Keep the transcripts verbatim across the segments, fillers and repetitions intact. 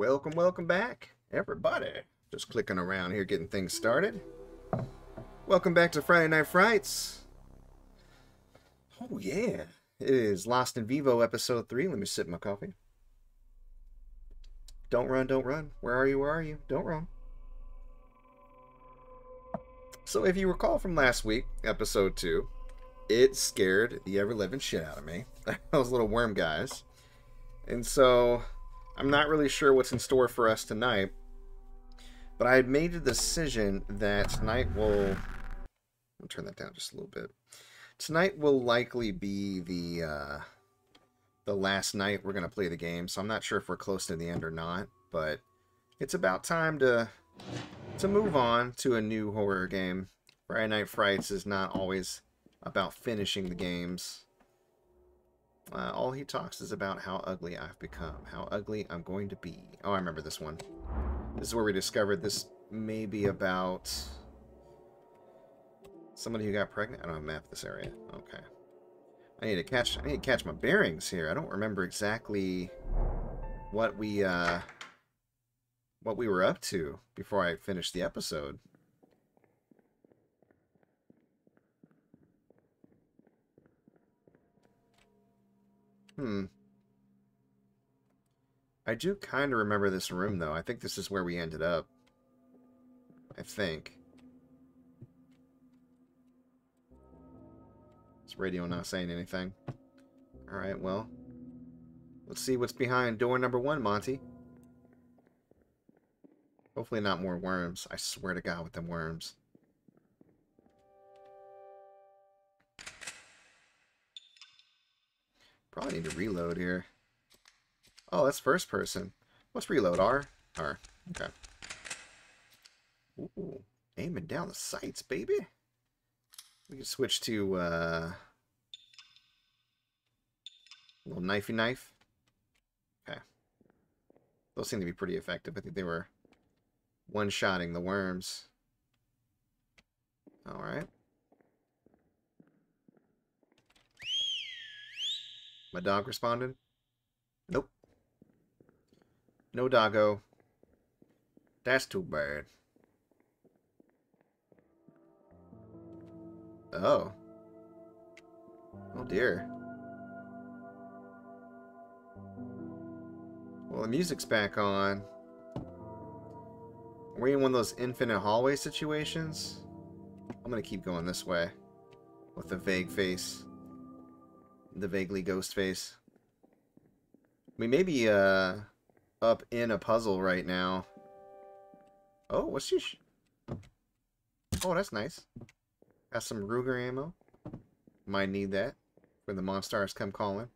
Welcome, welcome back, everybody. Just clicking around here, getting things started. Welcome back to Friday Night Frights. Oh, yeah. It is Lost in Vivo, Episode three. Let me sip my coffee. Don't run, don't run. Where are you, where are you? Don't run. So if you recall from last week, Episode two, it scared the ever-living shit out of me. Those little worm guys. And so I'm not really sure what's in store for us tonight. But I had made the decision that tonight will... I'll turn that down just a little bit. Tonight will likely be the uh, the last night we're going to play the game. So I'm not sure if we're close to the end or not. But it's about time to, to move on to a new horror game. Friday Night Frights is not always about finishing the games. Uh, all he talks is about how ugly I've become. How ugly I'm going to be. Oh, I remember this one. This is where we discovered this may be about somebody who got pregnant. I don't have a map of this area. Okay. I need to catch I need to catch my bearings here. I don't remember exactly what we uh what we were up to before I finished the episode. Hmm. I do kind of remember this room, though. I think this is where we ended up. I think. This radio not saying anything. Alright, well. Let's see what's behind door number one, Monty. Hopefully not more worms. I swear to God with them worms. Probably need to reload here. Oh, that's first person. Let's reload R. R. Okay. Ooh. Aiming down the sights, baby. We can switch to uh a little knifey knife. Okay. Those seem to be pretty effective. I think they were one-shotting the worms. Alright. My dog responded. Nope. No doggo. That's too bad. Oh. Oh dear. Well, the music's back on. We're in one of those infinite hallway situations. I'm gonna keep going this way. With the vague face. The vaguely ghost face. We may be, uh... up in a puzzle right now. Oh, what's she? Sh oh, that's nice. Got some Ruger ammo. Might need that when the monsters come calling.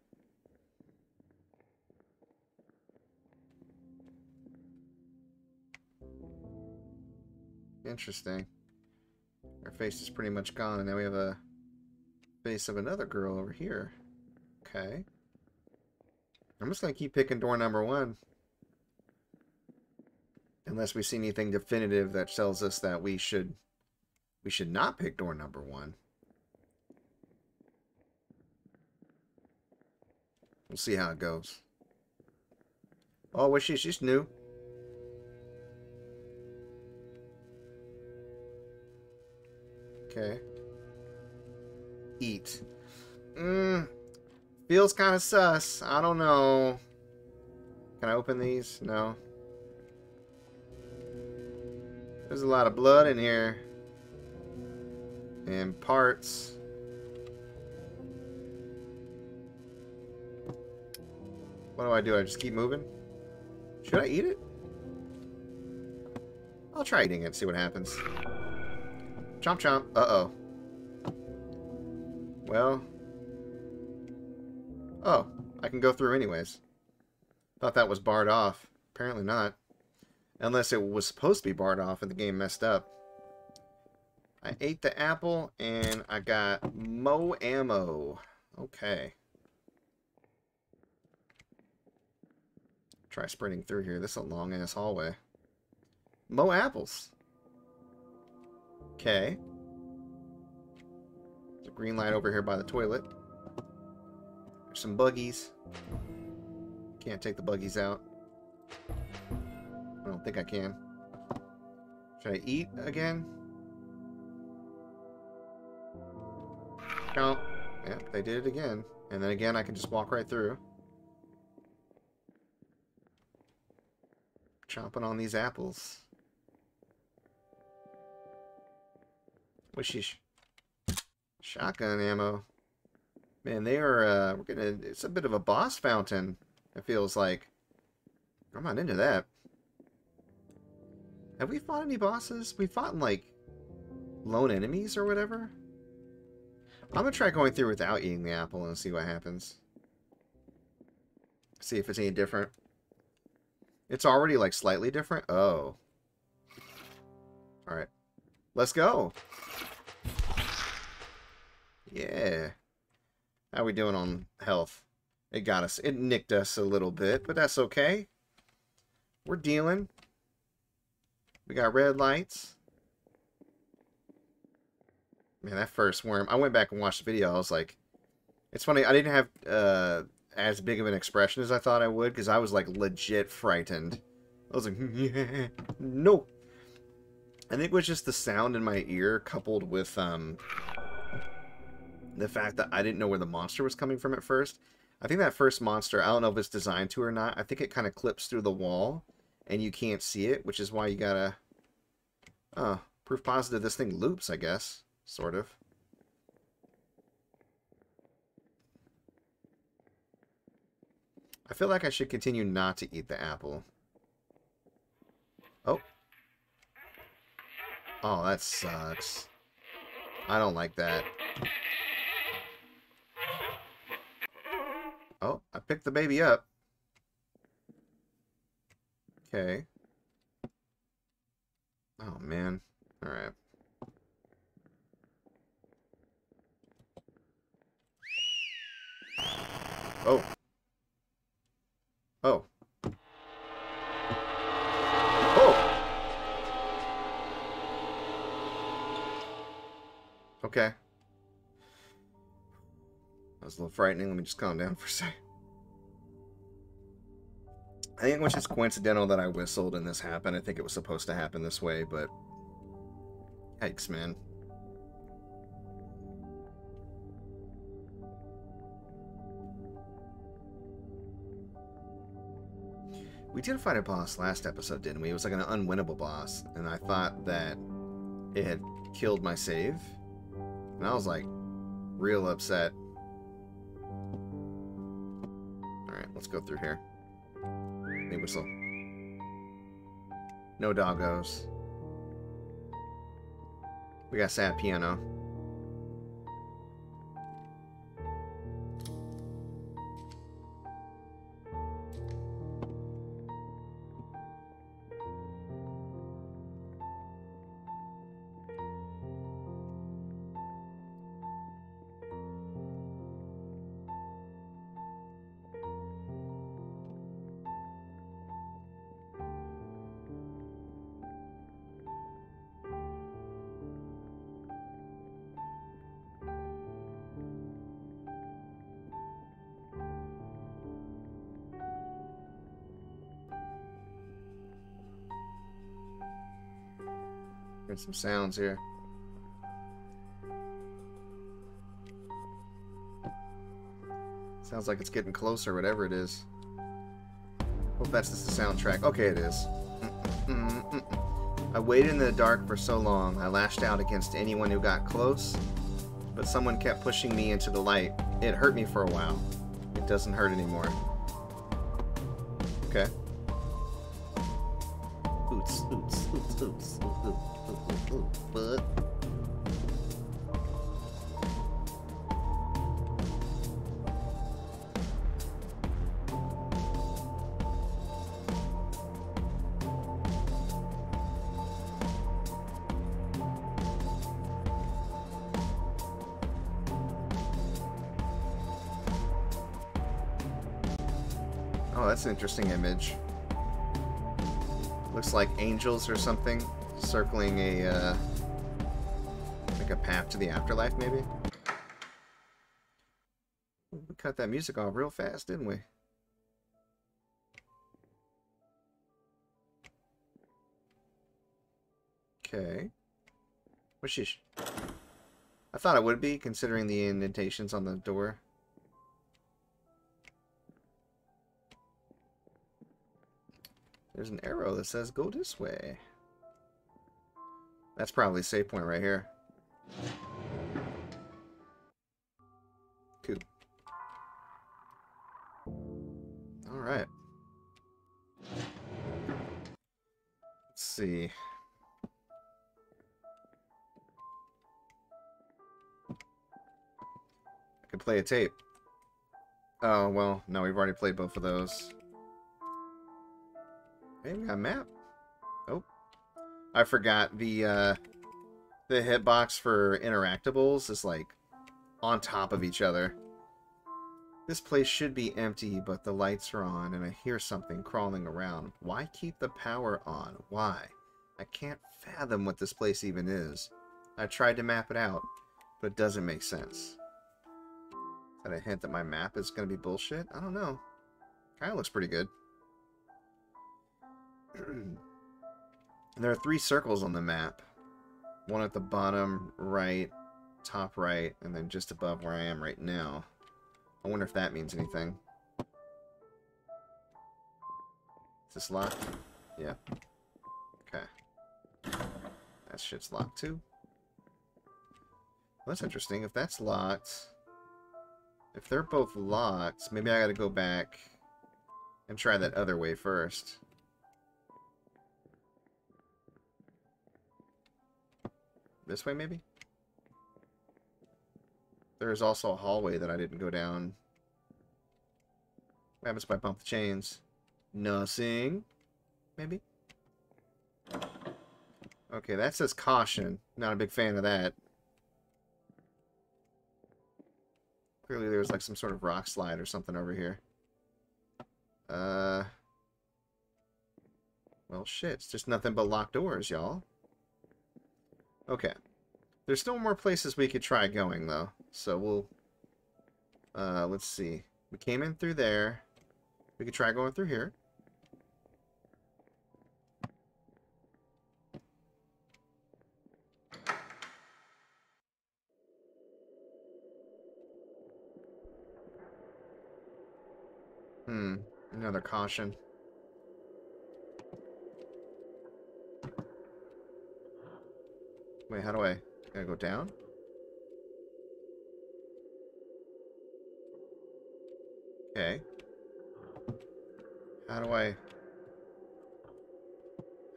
Interesting. Our face is pretty much gone, and now we have a face of another girl over here. Okay. I'm just gonna keep picking door number one. Unless we see anything definitive that tells us that we should we should not pick door number one. We'll see how it goes. Oh, well, she, she's new. Okay. Eat. Mmm. Feels kind of sus. I don't know. Can I open these? No. There's a lot of blood in here. And parts. What do I do? I just keep moving? Should I eat it? I'll try eating it and see what happens. Chomp chomp. Uh-oh. Well. Oh. I can go through anyways. Thought that was barred off. Apparently not. Unless it was supposed to be barred off and the game messed up. I ate the apple and I got mo ammo. Okay. Try sprinting through here. This is a long ass hallway. Mo apples. Okay. There's a green light over here by the toilet. There's some buggies. Can't take the buggies out. I don't think I can. Should I eat again? No. Yep, they did it again. And then again, I can just walk right through. Chomping on these apples. Wishish. Shotgun ammo. Man, they are, uh, we're gonna, it's a bit of a boss fountain, it feels like. I'm not into that. Have we fought any bosses? We fought in, like, lone enemies or whatever? I'm gonna try going through without eating the apple and see what happens. See if it's any different. It's already, like, slightly different. Oh. Alright. Let's go! Yeah. How we doing on health? It got us. It nicked us a little bit, but that's okay. We're dealing. We got red lights. Man, that first worm. I went back and watched the video. I was like... It's funny. I didn't have uh, as big of an expression as I thought I would. Because I was, like, legit frightened. I was like, yeah, no. I think it was just the sound in my ear coupled with um, the fact that I didn't know where the monster was coming from at first. I think that first monster, I don't know if it's designed to or not. I think it kind of clips through the wall. And you can't see it. Which is why you gotta... Oh, proof positive this thing loops, I guess. Sort of. I feel like I should continue not to eat the apple. Oh. Oh, that sucks. I don't like that. Oh, I picked the baby up. Okay. Oh, man. All right. Oh. Oh. Oh! Okay. That was a little frightening. Let me just calm down for a second. I think it was just coincidental that I whistled and this happened. I think it was supposed to happen this way, but... Yikes, man. We did fight a boss last episode, didn't we? It was like an unwinnable boss, and I thought that it had killed my save, and I was like, real upset. Alright, let's go through here. Hey, whistle. No doggos. We got sad piano. Some sounds here. Sounds like it's getting closer, whatever it is. Hope that's just the soundtrack. Okay, it is. Mm-mm, mm-mm. I waited in the dark for so long. I lashed out against anyone who got close, but someone kept pushing me into the light. It hurt me for a while. It doesn't hurt anymore. Okay. Oots, oots, oots, oots, oots, oots. But oh, that's an interesting image. Looks like angels or something. Circling a, uh, like a path to the afterlife, maybe? We cut that music off real fast, didn't we? Okay. What's this? I thought it would be, considering the indentations on the door. There's an arrow that says go this way. That's probably a save point right here. Cool. Alright. Let's see. I could play a tape. Oh, well, no, we've already played both of those. Hey, we got a map. Oh. I forgot the uh the hitbox for interactables is like on top of each other. This place should be empty, but the lights are on and I hear something crawling around. Why keep the power on? Why? I can't fathom what this place even is. I tried to map it out, but it doesn't make sense. Is that a hint that my map is gonna be bullshit? I don't know. Kinda looks pretty good. There are three circles on the map. One at the bottom right, top right, and then just above where I am right now. I wonder if that means anything. Is this locked? Yeah. Okay. That shit's locked too. Well, that's interesting. If that's locked... If they're both locked, maybe I gotta go back and try that other way first. This way, maybe? There is also a hallway that I didn't go down. What happens if I bump the chains? Nothing. Maybe? Okay, that says caution. Not a big fan of that. Clearly there's like some sort of rock slide or something over here. Uh... Well, shit. It's just nothing but locked doors, y'all. Okay. There's still more places we could try going, though. So we'll... Uh, let's see. We came in through there. We could try going through here. Hmm. Another caution. Wait, how do I... Gotta go down? Okay. How do I...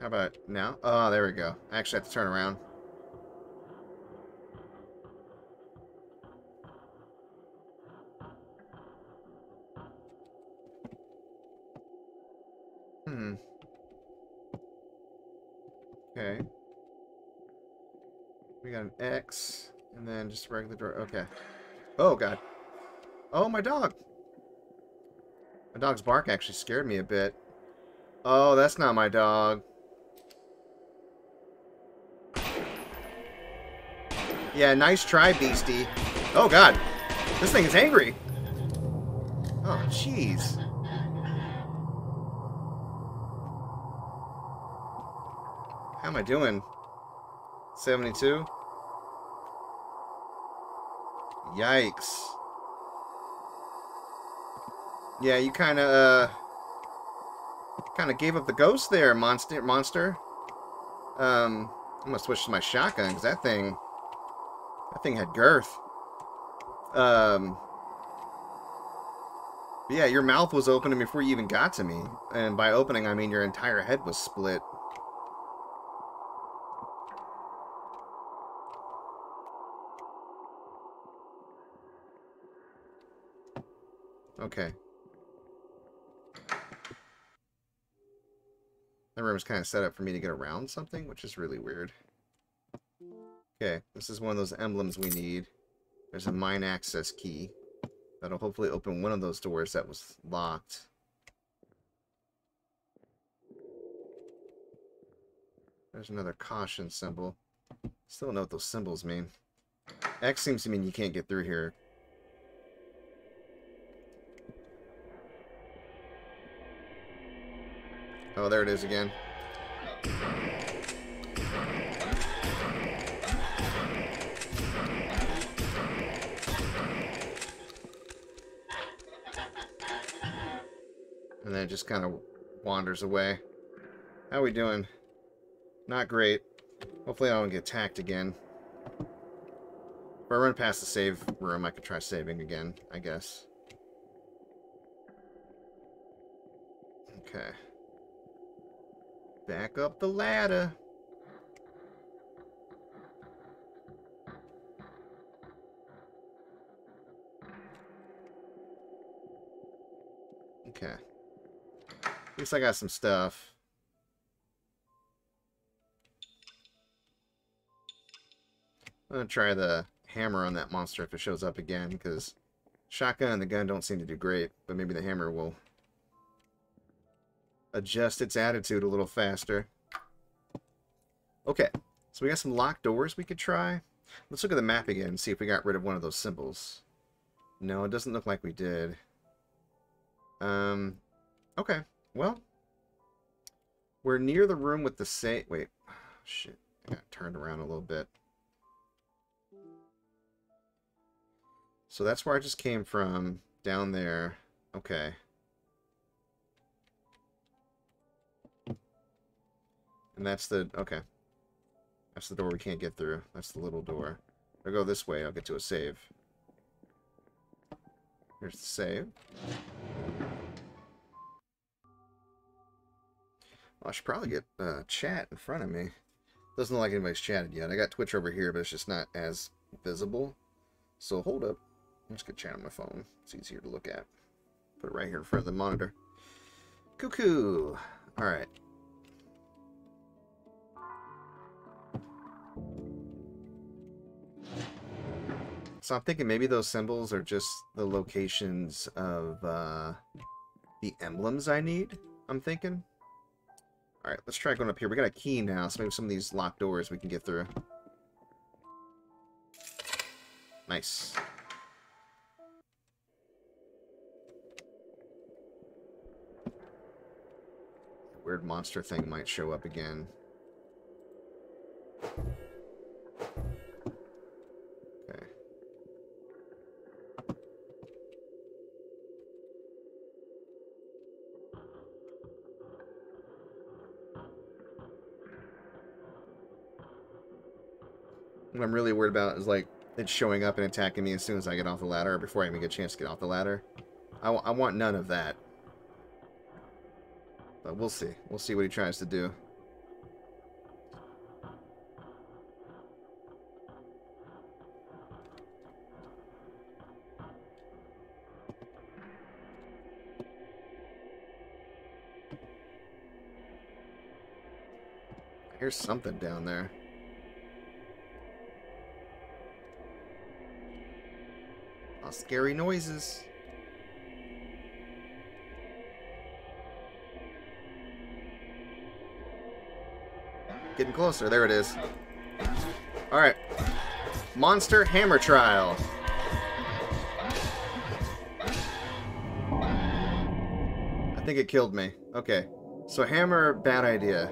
How about now? Oh, there we go. I actually have to turn around. Hmm. Okay. We got an X, and then just regular door. Okay. Oh, God. Oh, my dog. My dog's bark actually scared me a bit. Oh, that's not my dog. Yeah, nice try, beastie. Oh, God. This thing is angry. Oh, jeez. How am I doing? seventy-two? Yikes. Yeah, you kind of, uh... kind of gave up the ghost there, monster. monster. Um, I'm gonna switch to my shotgun, because that thing... That thing had girth. Um... Yeah, your mouth was open before you even got to me. And by opening, I mean your entire head was split. Okay. That room is kind of set up for me to get around something, which is really weird. Okay, this is one of those emblems we need. There's a mine access key. That'll hopefully open one of those doors that was locked. There's another caution symbol. Still don't know what those symbols mean. X seems to mean you can't get through here. Oh, there it is again. and then it just kind of wanders away. How we doing? Not great. Hopefully I don't get attacked again. If I run past the save room, I could try saving again, I guess. Okay. Back up the ladder. Okay. At least I got some stuff. I'm gonna try the hammer on that monster if it shows up again, because shotgun and the gun don't seem to do great, but maybe the hammer will adjust its attitude a little faster. Okay, so we got some locked doors we could try. Let's look at the map again and see if we got rid of one of those symbols. No, it doesn't look like we did. Um, okay, well, we're near the room with the safe. Wait, shit, I got turned around a little bit. So that's where I just came from, down there. Okay. And that's the, okay. That's the door we can't get through. That's the little door. I'll go this way, I'll get to a save. Here's the save. Well, I should probably get uh, chat in front of me. Doesn't look like anybody's chatted yet. I got Twitch over here, but it's just not as visible. So hold up. I'm just gonna chat on my phone. It's easier to look at. Put it right here in front of the monitor. Cuckoo! Alright. So I'm thinking maybe those symbols are just the locations of uh, the emblems I need, I'm thinking. Alright, let's try going up here. We got a key now, so maybe some of these locked doors we can get through. Nice. The weird monster thing might show up again. Okay. What I'm really worried about is, like, it's showing up and attacking me as soon as I get off the ladder, or before I even get a chance to get off the ladder. I, w I want none of that. But we'll see. We'll see what he tries to do. I hear something down there. Scary noises. Getting closer. There it is. Alright. Monster Hammer Trial. I think it killed me. Okay. So hammer, bad idea.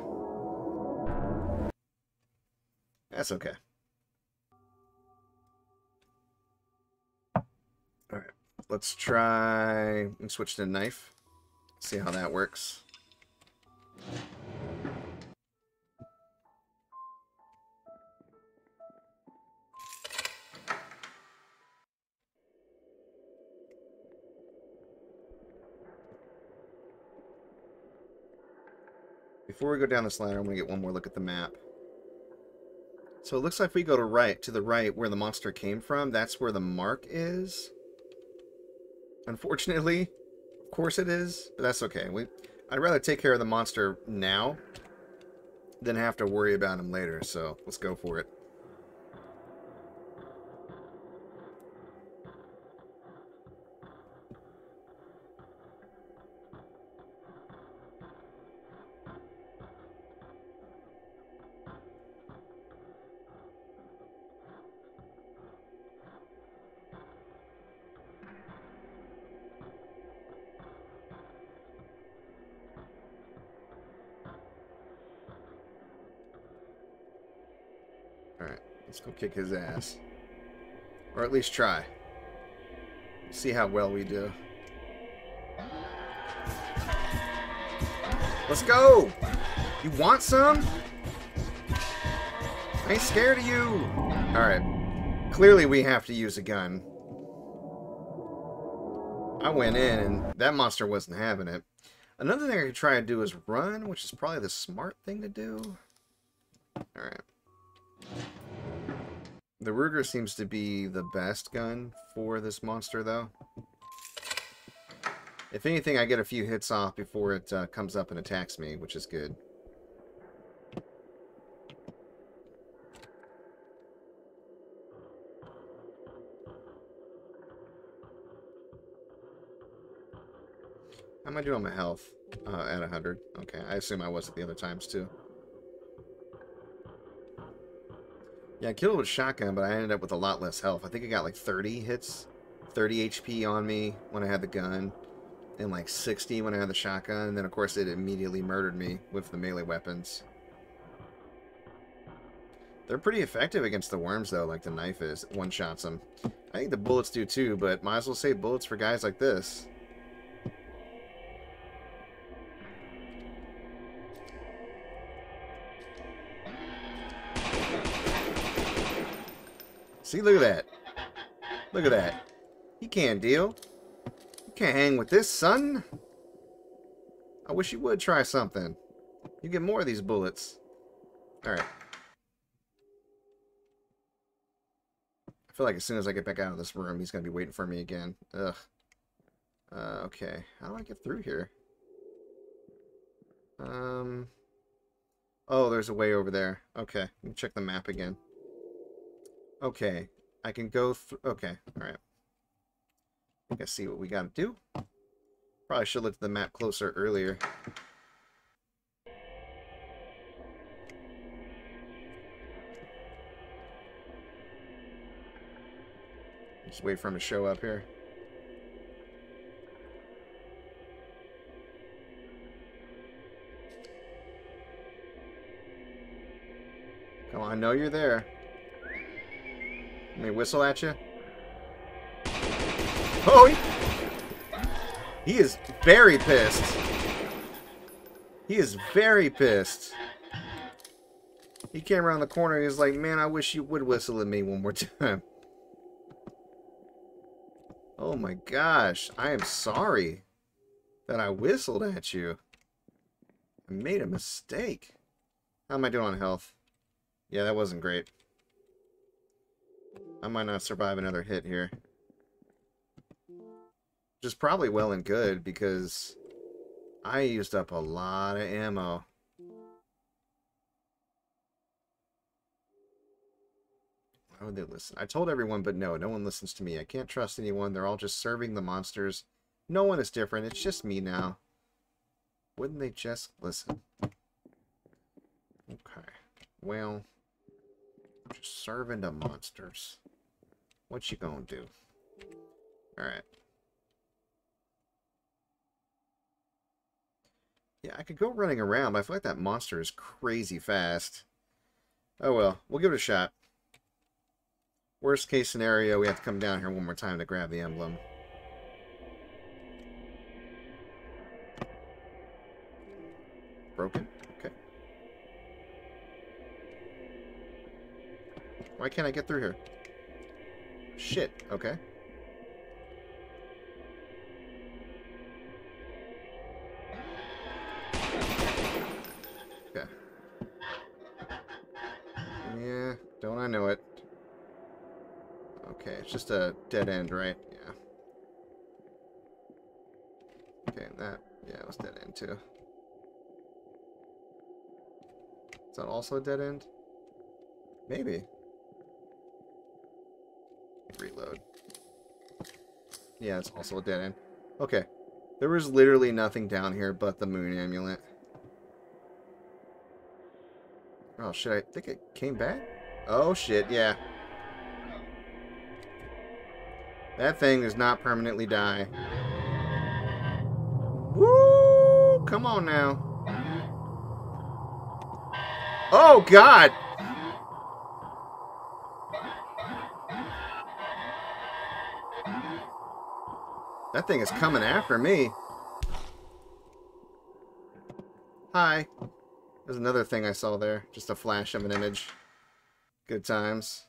That's okay. Let's try and switch to knife. See how that works. Before we go down this ladder, I'm going to get one more look at the map. So it looks like if we go to right, to the right where the monster came from, that's where the mark is. Unfortunately, of course it is, but that's okay. We, I'd rather take care of the monster now than have to worry about him later, so let's go for it. Let's go kick his ass. Or at least try. See how well we do. Let's go! You want some? I ain't scared of you! Alright. Clearly we have to use a gun. I went in and that monster wasn't having it. Another thing I could try and do is run, which is probably the smart thing to do. Alright. The Ruger seems to be the best gun for this monster, though. If anything, I get a few hits off before it uh, comes up and attacks me, which is good. How am I doing on my health? Uh, at one hundred. Okay, I assume I was at the other times, too. Yeah, I killed with shotgun, but I ended up with a lot less health. I think I got like thirty hits, thirty H P on me when I had the gun, and like sixty when I had the shotgun, and then of course it immediately murdered me with the melee weapons. They're pretty effective against the worms though, like the knife is. One-shots them. I think the bullets do too, but might as well save bullets for guys like this. See, look at that. Look at that. You can't deal. You can't hang with this, son. I wish you would try something. You get more of these bullets. Alright. I feel like as soon as I get back out of this room, he's going to be waiting for me again. Ugh. Uh, okay. How do I get through here? Um. Oh, there's a way over there. Okay. Let me check the map again. Okay, I can go through. Okay, alright. I think I see what we gotta do. Probably should look at the map closer earlier. Just wait for him to show up here. Come on, I know you're there. Let me whistle at you. Oh! He, he is very pissed. He is very pissed. He came around the corner and he was like, man, I wish you would whistle at me one more time. Oh my gosh. I am sorry that I whistled at you. I made a mistake. How am I doing on health? Yeah, that wasn't great. I might not survive another hit here. Which is probably well and good, because I used up a lot of ammo. Why would they listen? I told everyone, but no, no one listens to me. I can't trust anyone. They're all just serving the monsters. No one is different. It's just me now. Wouldn't they just listen? Okay. Well, just serving the monsters. What you gonna do? Alright. Yeah, I could go running around, but I feel like that monster is crazy fast. Oh well, we'll give it a shot. Worst case scenario, we have to come down here one more time to grab the emblem. Broken? Okay. Why can't I get through here? Shit, okay. Okay. Yeah, don't I know it. Okay, it's just a dead end, right? Yeah. Okay, that, yeah, it was dead end too. Is that also a dead end? Maybe. Reload. Yeah, it's also a dead end. Okay. There was literally nothing down here but the moon amulet. Oh, shit. I think it came back? Oh, shit. Yeah. That thing does not permanently die. Woo! Come on now. Oh, God! That thing is coming after me. Hi. There's another thing I saw there. Just a flash of an image. Good times.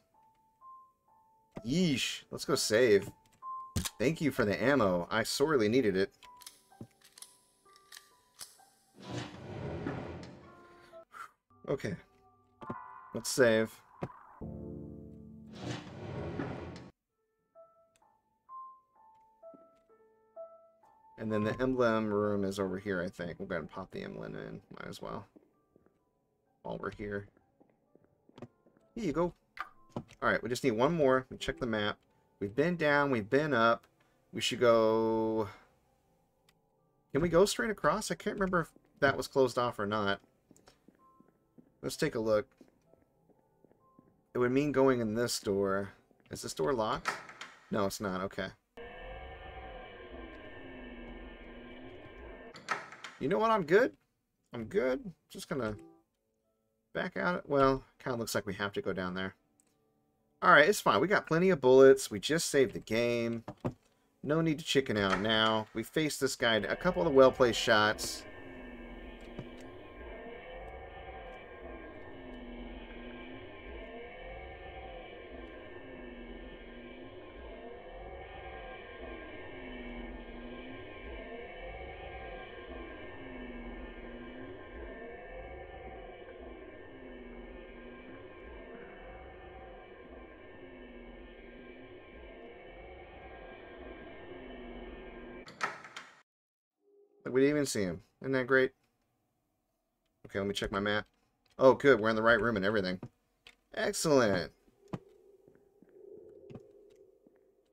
Yeesh. Let's go save. Thank you for the ammo. I sorely needed it. Okay. Let's save. And then the emblem room is over here, I think. We'll go ahead and pop the emblem in. Might as well. While we're here. Here you go. Alright, we just need one more. We check the map. We've been down. We've been up. We should go... Can we go straight across? I can't remember if that was closed off or not. Let's take a look. It would mean going in this door. Is this door locked? No, it's not. Okay. You know what? I'm good. I'm good. Just gonna back out. Well, kind of looks like we have to go down there. Alright, it's fine. We got plenty of bullets. We just saved the game. No need to chicken out now. We faced this guy a couple of well-placed shots. We didn't even see him. Isn't that great? Okay, let me check my map. Oh, good. We're in the right room and everything. Excellent.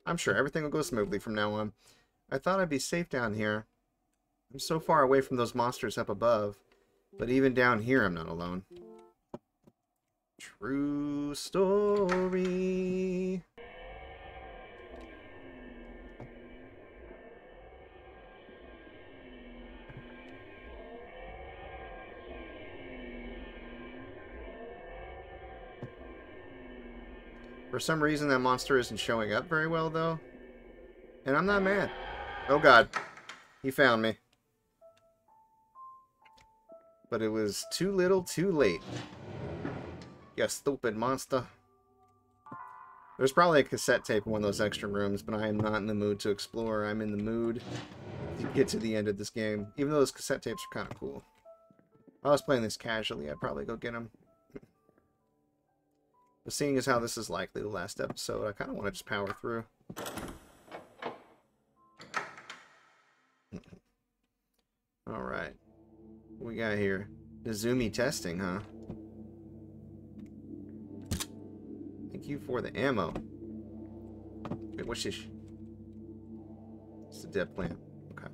I'm sure everything will go smoothly from now on. I thought I'd be safe down here. I'm so far away from those monsters up above. But even down here, I'm not alone. True story. For some reason, that monster isn't showing up very well, though. And I'm not mad. Oh, God. He found me. But it was too little, too late. You stupid monster. There's probably a cassette tape in one of those extra rooms, but I am not in the mood to explore. I'm in the mood to get to the end of this game. Even though those cassette tapes are kind of cool. If I was playing this casually, I'd probably go get them. But seeing as how this is likely the last episode, I kind of want to just power through. Alright. What we got here? Nizumi testing, huh? Thank you for the ammo. Wait, what's this? It's a dead plant. Okay.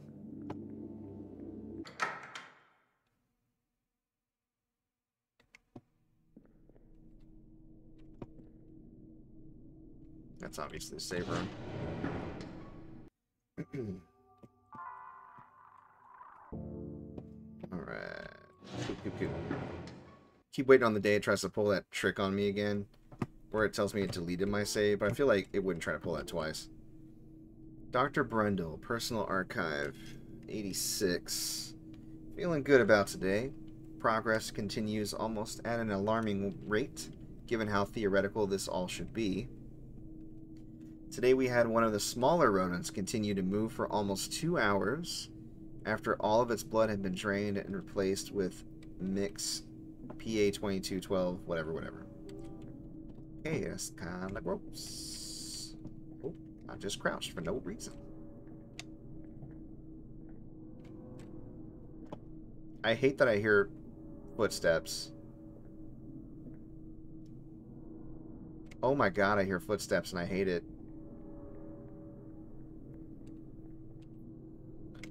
That's obviously a save room. Alright. Keep waiting on the day it tries to pull that trick on me again. Where it tells me it deleted my save, but I feel like it wouldn't try to pull that twice. Doctor Brundle, Personal Archive, eighty-six. Feeling good about today. Progress continues almost at an alarming rate, given how theoretical this all should be. Today we had one of the smaller rodents continue to move for almost two hours after all of its blood had been drained and replaced with mix P A twenty-two twelve, whatever, whatever. Okay, that's kind of gross. Oh, I just crouched for no reason. I hate that I hear footsteps. Oh my god, I hear footsteps and I hate it.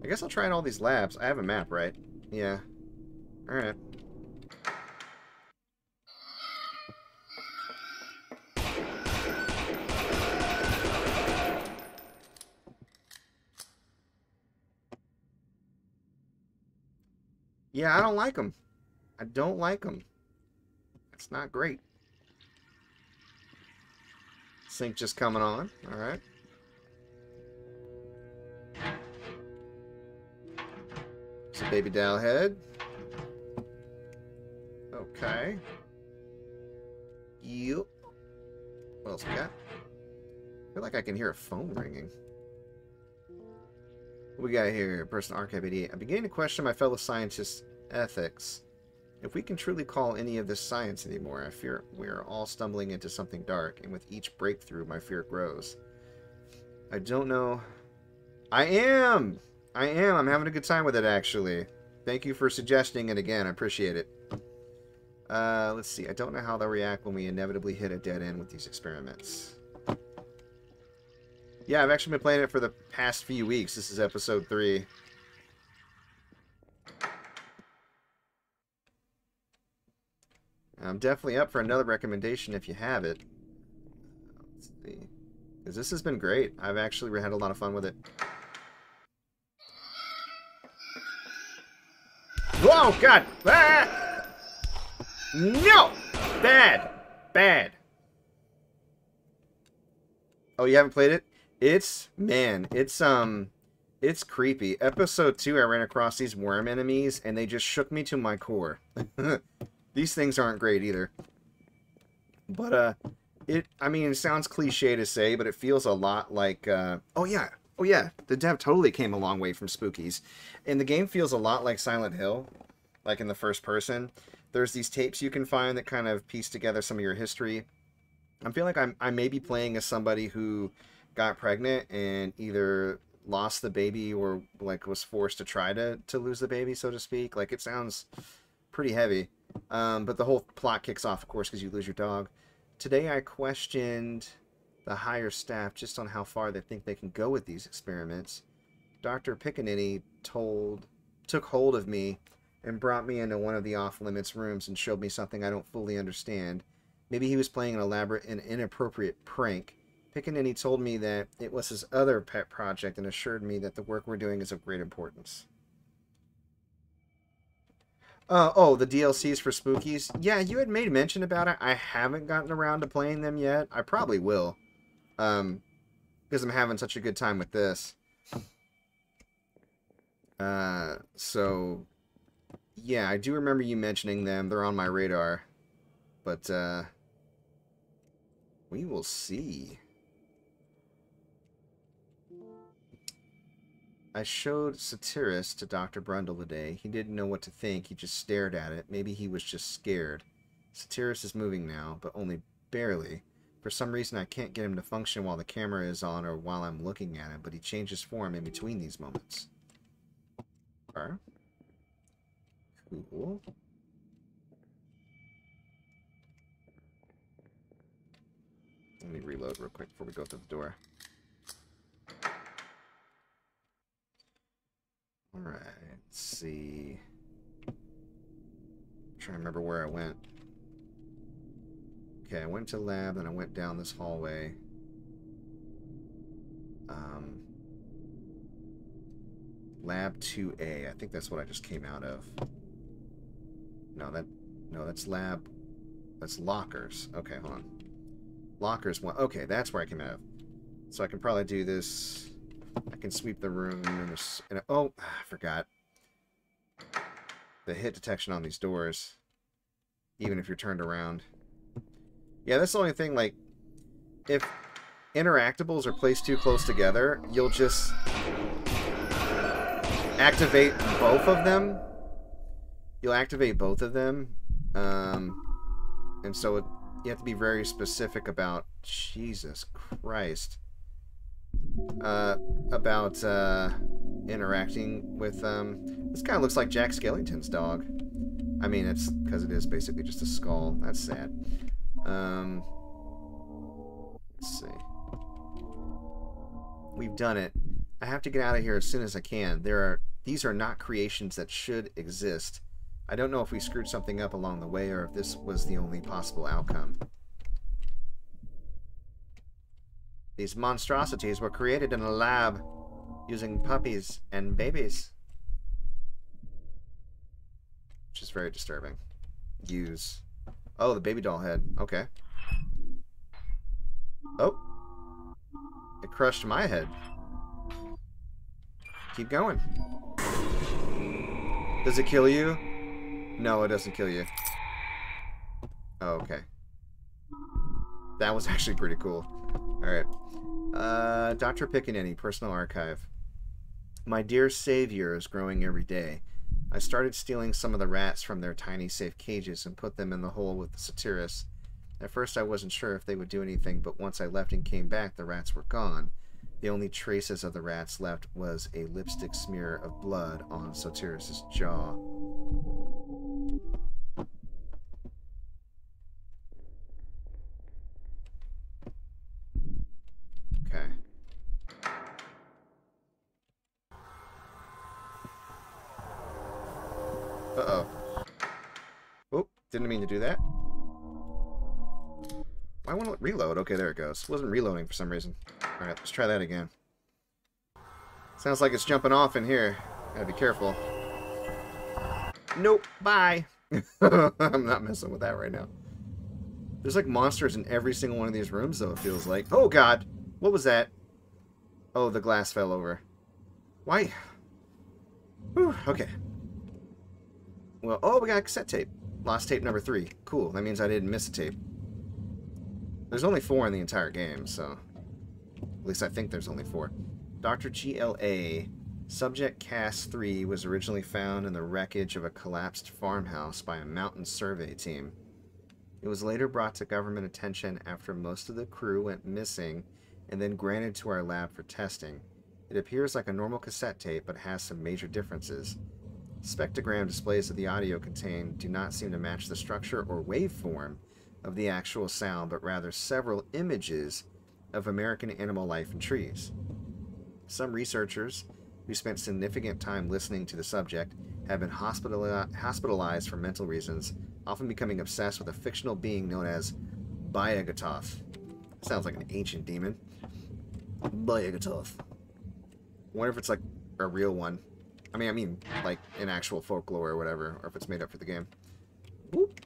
I guess I'll try in all these labs. I have a map, right? Yeah. Alright. Yeah, I don't like them. I don't like them. That's not great. Sync just coming on. Alright. Baby doll head. Okay. Yup. What else we got? I feel like I can hear a phone ringing. What we got here? Person Archive eighty-eight. I'm beginning to question my fellow scientists' ethics. If we can truly call any of this science anymore, I fear we are all stumbling into something dark, and with each breakthrough, my fear grows. I don't know... I am! I am! I'm having a good time with it, actually. Thank you for suggesting it again. I appreciate it. Uh, let's see. I don't know how they'll react when we inevitably hit a dead end with these experiments. Yeah, I've actually been playing it for the past few weeks. This is episode three. I'm definitely up for another recommendation if you have it. Let's see. Because this has been great. I've actually had a lot of fun with it. Whoa, God! Ah! No! Bad! Bad! Oh, you haven't played it? It's, man, it's, um... It's creepy. Episode two, I ran across these worm enemies, and they just shook me to my core. These things aren't great either. But, uh, it, I mean, it sounds cliche to say, but it feels a lot like, uh, oh yeah, oh yeah, the dev totally came a long way from Spookies. And the game feels a lot like Silent Hill, like in the first person. There's these tapes you can find that kind of piece together some of your history. I feel like I'm, I may be playing as somebody who got pregnant and either lost the baby or, like, was forced to try to, to lose the baby, so to speak. Like, it sounds pretty heavy. Um, but the whole plot kicks off, of course, because you lose your dog. Today I questioned the higher staff just on how far they think they can go with these experiments. Doctor Piccinini told, took hold of me and brought me into one of the off-limits rooms and showed me something I don't fully understand. Maybe he was playing an elaborate and inappropriate prank. Piccinini told me that it was his other pet project and assured me that the work we're doing is of great importance. Uh, oh, the D L Cs for Spookies. Yeah, you had made mention about it. I haven't gotten around to playing them yet. I probably will. Um, because I'm having such a good time with this. Uh, so, yeah, I do remember you mentioning them. They're on my radar. But, uh, we will see. I showed Sotiris to Doctor Brundle today. He didn't know what to think. He just stared at it. Maybe he was just scared. Sotiris is moving now, but only barely. For some reason, I can't get him to function while the camera is on or while I'm looking at him, but he changes form in between these moments. Cool. Let me reload real quick before we go through the door. Alright, let's see. I'm trying to remember where I went. Okay, I went to lab, then I went down this hallway. Um, lab two A. I think that's what I just came out of. No, that no, that's lab. That's lockers. Okay, hold on. Lockers one. Okay, that's where I came out of. So I can probably do this. I can sweep the room. And, and oh, I forgot. The hit detection on these doors. Even if you're turned around. Yeah, that's the only thing, like, if interactables are placed too close together, you'll just activate both of them. You'll activate both of them. Um, and so it, you have to be very specific about... Jesus Christ. Uh, about uh, interacting with um, this guy looks like Jack Skellington's dog. I mean, it's because it is basically just a skull. That's sad. Um, let's see. We've done it. I have to get out of here as soon as I can. There are these are not creations that should exist. I don't know if we screwed something up along the way or if this was the only possible outcome. These monstrosities were created in a lab using puppies and babies. Which is very disturbing. Use. Oh, the baby doll head. Okay. Oh. It crushed my head. Keep going. Does it kill you? No, it doesn't kill you. Oh, okay. That was actually pretty cool. Alright. Uh, Doctor Piccinini, Personal Archive. My dear savior is growing every day. I started stealing some of the rats from their tiny safe cages and put them in the hole with the Sotiris. At first I wasn't sure if they would do anything, but once I left and came back, the rats were gone. The only traces of the rats left was a lipstick smear of blood on Sotiris' jaw. Okay. Uh-oh. Oop, didn't mean to do that. I want to reload. Okay, there it goes. It wasn't reloading for some reason. Alright, let's try that again. Sounds like it's jumping off in here. Gotta be careful. Nope. Bye. I'm not messing with that right now. There's like monsters in every single one of these rooms, though, it feels like. Oh, God. What was that? Oh, the glass fell over. Why? Whew, okay. Well, oh, we got a cassette tape. Lost tape number three. Cool. That means I didn't miss a tape. There's only four in the entire game, so... At least I think there's only four. Doctor G L A. Subject Cass three was originally found in the wreckage of a collapsed farmhouse by a mountain survey team. It was later brought to government attention after most of the crew went missing and then granted to our lab for testing. It appears like a normal cassette tape, but has some major differences. Spectrogram displays of the audio contained do not seem to match the structure or waveform of the actual sound, but rather several images of American animal life and trees. Some researchers who spent significant time listening to the subject have been hospitali- hospitalized for mental reasons, often becoming obsessed with a fictional being known as Bayagototh. Sounds like an ancient demon. Bayagototh. Wonder if it's like a real one. I mean, I mean, like in actual folklore or whatever, or if it's made up for the game. Whoop.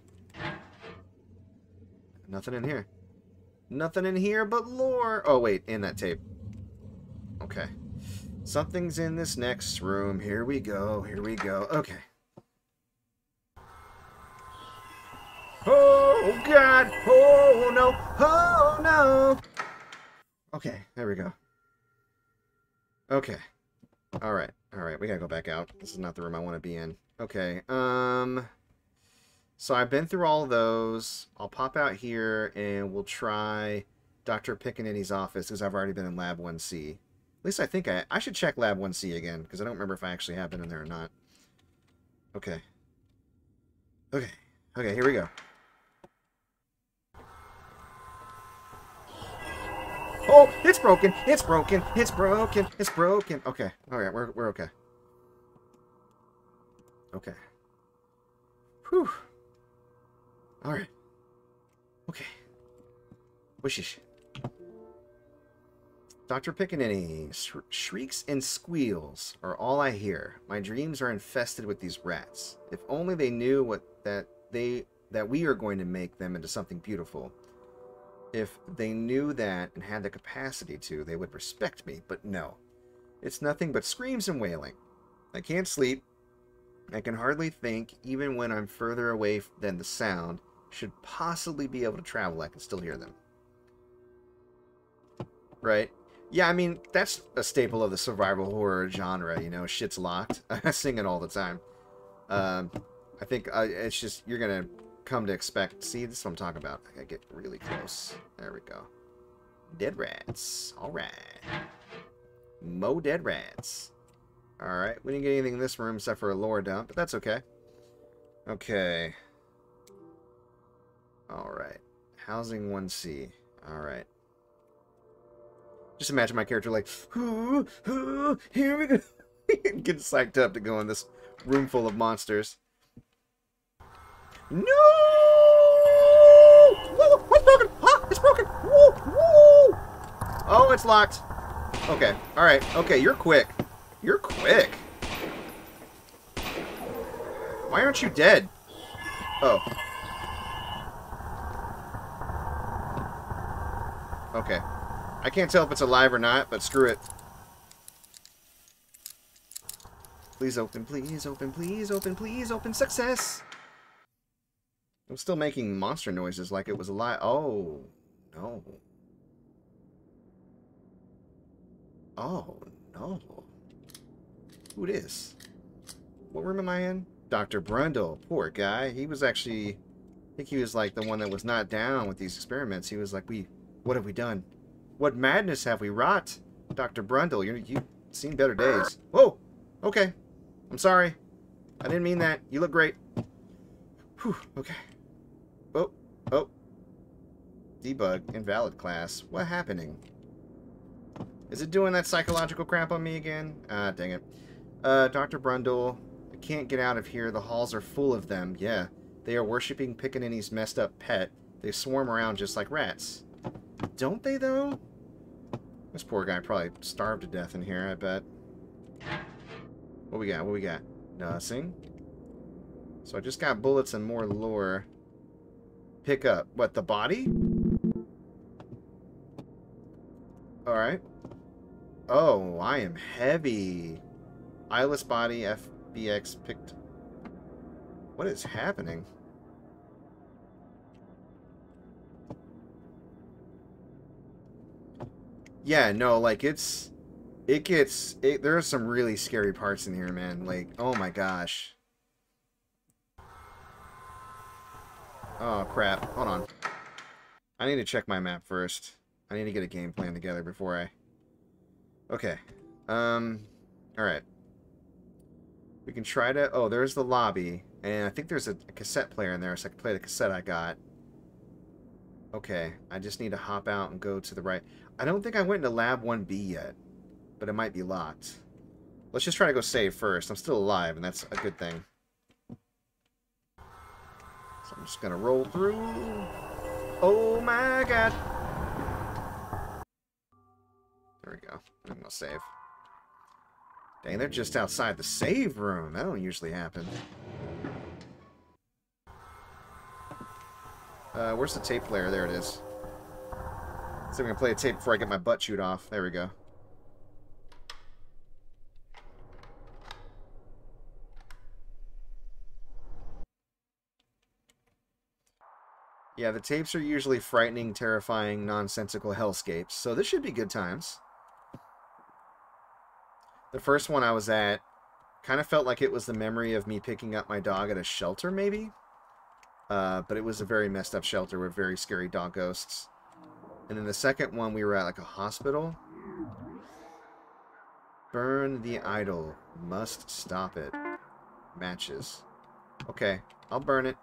Nothing in here. Nothing in here but lore. Oh, wait. In that tape. Okay. Something's in this next room. Here we go. Here we go. Okay. Oh, God. Oh, no. Oh, no. Okay. There we go. Okay. All right. All right. We gotta go back out. This is not the room I want to be in. Okay. Um... So I've been through all those. I'll pop out here and we'll try Doctor Piccinini's office because I've already been in Lab one C. At least I think I... I should check Lab one C again because I don't remember if I actually have been in there or not. Okay. Okay. Okay, here we go. Oh, it's broken! It's broken! It's broken! It's broken! Okay. Alright, we're, we're okay. Okay. Whew. All right. Okay. Wishish. Doctor Piccinini. Sh shrieks and squeals are all I hear. My dreams are infested with these rats. If only they knew what that they that we are going to make them into something beautiful. If they knew that and had the capacity to, they would respect me. But no, it's nothing but screams and wailing. I can't sleep. I can hardly think. Even when I'm further away than the sound should possibly be able to travel, I can still hear them. Right? Yeah, I mean, that's a staple of the survival horror genre, you know, shit's locked. I sing it all the time. Um, I think uh, it's just, you're going to come to expect, see, this is what I'm talking about. I gotta get really close. There we go. Dead rats. All right. Mo dead rats. Alright, we didn't get anything in this room except for a lore dump, but that's okay. Okay. Alright. Housing one C. Alright. Just imagine my character like, ooh, ooh, here we go. Getting psyched up to go in this room full of monsters. No! Whoa, what's broken? Ah, it's broken! Whoa, whoa! Oh, it's locked. Okay, alright. Okay, you're quick. You're quick. Why aren't you dead? Oh. Okay. I can't tell if it's alive or not, but screw it. Please open, please open, please open, please open. Success. I'm still making monster noises like it was alive. Oh, no. Oh, no. Who this? What room am I in? Doctor Brundle. Poor guy. He was actually... I think he was like the one that was not down with these experiments. He was like, we... What have we done? What madness have we wrought? Doctor Brundle, you're, you've seen better days. Whoa! Okay. I'm sorry. I didn't mean that. You look great. Whew. Okay. Oh. Oh. Debug. Invalid class. What happening? Is it doing that psychological crap on me again? Ah, dang it. Uh, Doctor Brundle, I can't get out of here. The halls are full of them. Yeah. They are worshipping Piccinini's messed up pet. They swarm around just like rats. Don't they, though? This poor guy probably starved to death in here, I bet. What we got? What we got? Nothing. So I just got bullets and more lore. Pick up. What, the body? Alright. Oh, I am heavy. Eyeless body, F B X picked... What is happening? Yeah, no, like, it's... It gets... It, there are some really scary parts in here, man. Like, oh my gosh. Oh, crap. Hold on. I need to check my map first. I need to get a game plan together before I... Okay. Um, alright. We can try to... Oh, there's the lobby. And I think there's a cassette player in there, so I can play the cassette I got. Okay, I just need to hop out and go to the right. I don't think I went into Lab one B yet, but it might be locked. Let's just try to go save first. I'm still alive, and that's a good thing. So I'm just going to roll through. Oh my god! There we go. I'm going to save. Dang, they're just outside the save room. That don't usually happen. Uh, where's the tape player? There it is. Let's see if we can play a tape before I get my butt chewed off. There we go. Yeah, the tapes are usually frightening, terrifying, nonsensical hellscapes, so this should be good times. The first one I was at kind of felt like it was the memory of me picking up my dog at a shelter, maybe? Uh, but it was a very messed up shelter with very scary dog ghosts. And then the second one, we were at like a hospital. Burn the idol. Must stop it. Matches. Okay, I'll burn it.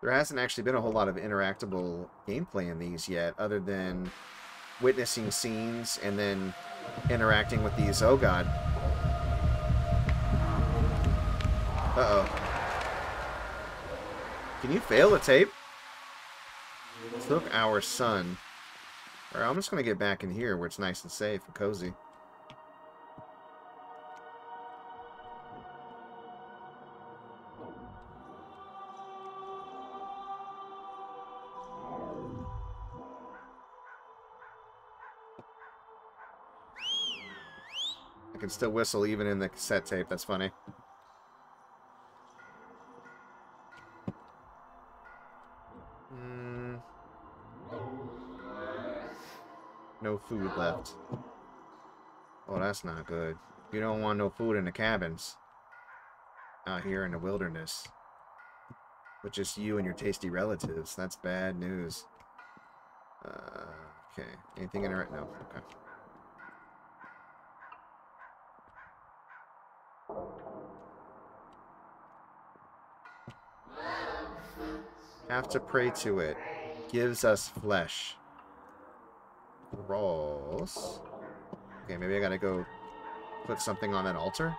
There hasn't actually been a whole lot of interactable gameplay in these yet, other than witnessing scenes and then interacting with these. Oh god. Uh-oh. Can you fail the tape? Took our son. Alright, I'm just gonna get back in here where it's nice and safe and cozy. I can still whistle even in the cassette tape. That's funny. Mm. No food left. Oh, that's not good. You don't want no food in the cabins. Out here in the wilderness. With just you and your tasty relatives. That's bad news. Uh, okay. Anything in it right now? Okay. Have to pray to it. Gives us flesh. Gross. Okay, maybe I gotta go put something on that altar.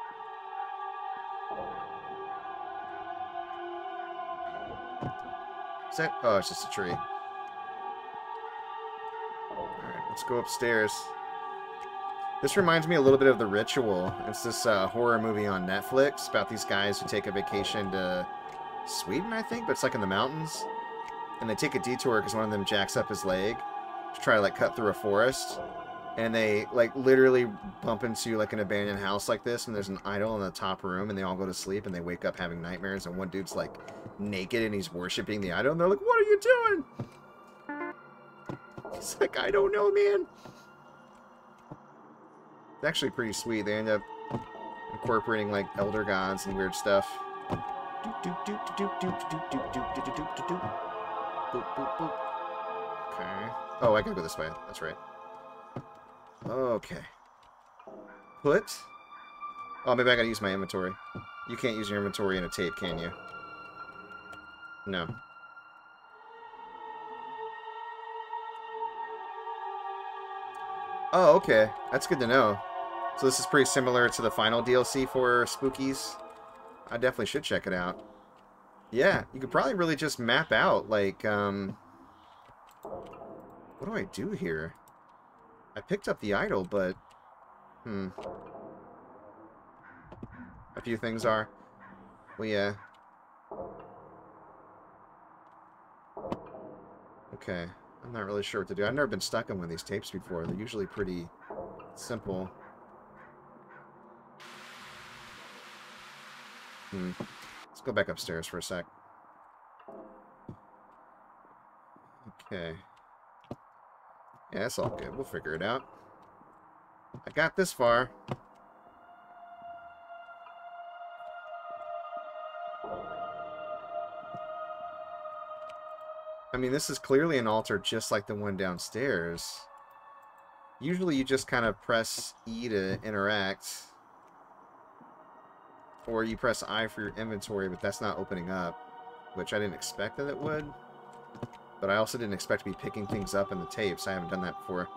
Is that... Oh, it's just a tree. Alright, let's go upstairs. This reminds me a little bit of The Ritual. It's this uh, horror movie on Netflix about these guys who take a vacation to... Sweden, I think, but it's like in the mountains, and they take a detour because one of them jacks up his leg to try to like cut through a forest, and they like literally bump into like an abandoned house like this, and there's an idol in the top room, and they all go to sleep, and they wake up having nightmares, and one dude's like naked and he's worshiping the idol, and they're like, "What are you doing?" He's like, "I don't know, man." It's actually pretty sweet. They end up incorporating like elder gods and weird stuff. Okay. Oh, I gotta go this way. That's right. Okay. Put. Oh, maybe I gotta use my inventory. You can't use your inventory in a tape, can you? No. Oh, okay. That's good to know. So this is pretty similar to the final D L C for Spookies. I definitely should check it out. Yeah, you could probably really just map out, like, um... what do I do here? I picked up the idol, but... Hmm. A few things are... We, uh... okay. I'm not really sure what to do. I've never been stuck in one of these tapes before. They're usually pretty simple. Hmm. Let's go back upstairs for a sec. Okay. Yeah, that's all good. We'll figure it out. I got this far. I mean, this is clearly an altar just like the one downstairs. Usually you just kind of press E to interact. Or you press I for your inventory, but that's not opening up. Which I didn't expect that it would. But I also didn't expect to be picking things up in the tapes. I haven't done that before.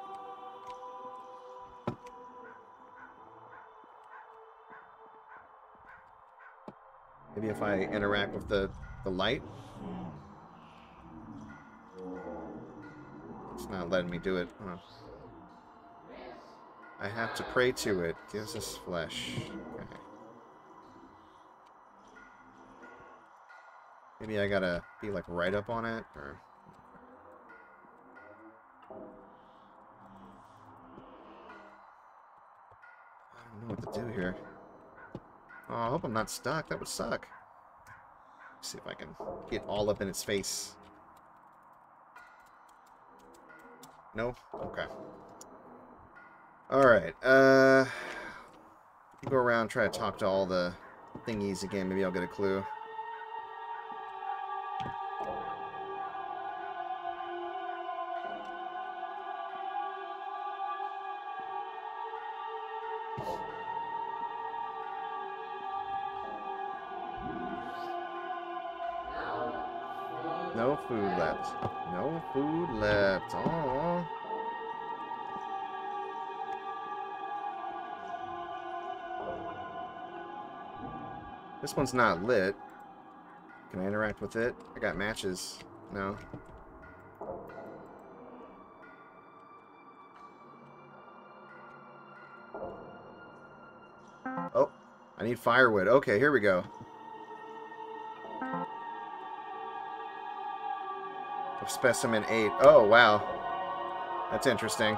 Maybe if I interact with the, the light? It's not letting me do it. Huh. I have to pray to it. Gives us flesh. Okay. Maybe I gotta be like right up on it, or... I don't know what to do here. Oh, I hope I'm not stuck. That would suck. Let's see if I can get all up in its face. No? Okay. Alright, uh... go around, try to talk to all the thingies again. Maybe I'll get a clue. No food left. No food left. Aww. This one's not lit. Can I interact with it? I got matches. No. Oh, I need firewood. Okay, here we go. Of specimen eight. Oh, wow. That's interesting.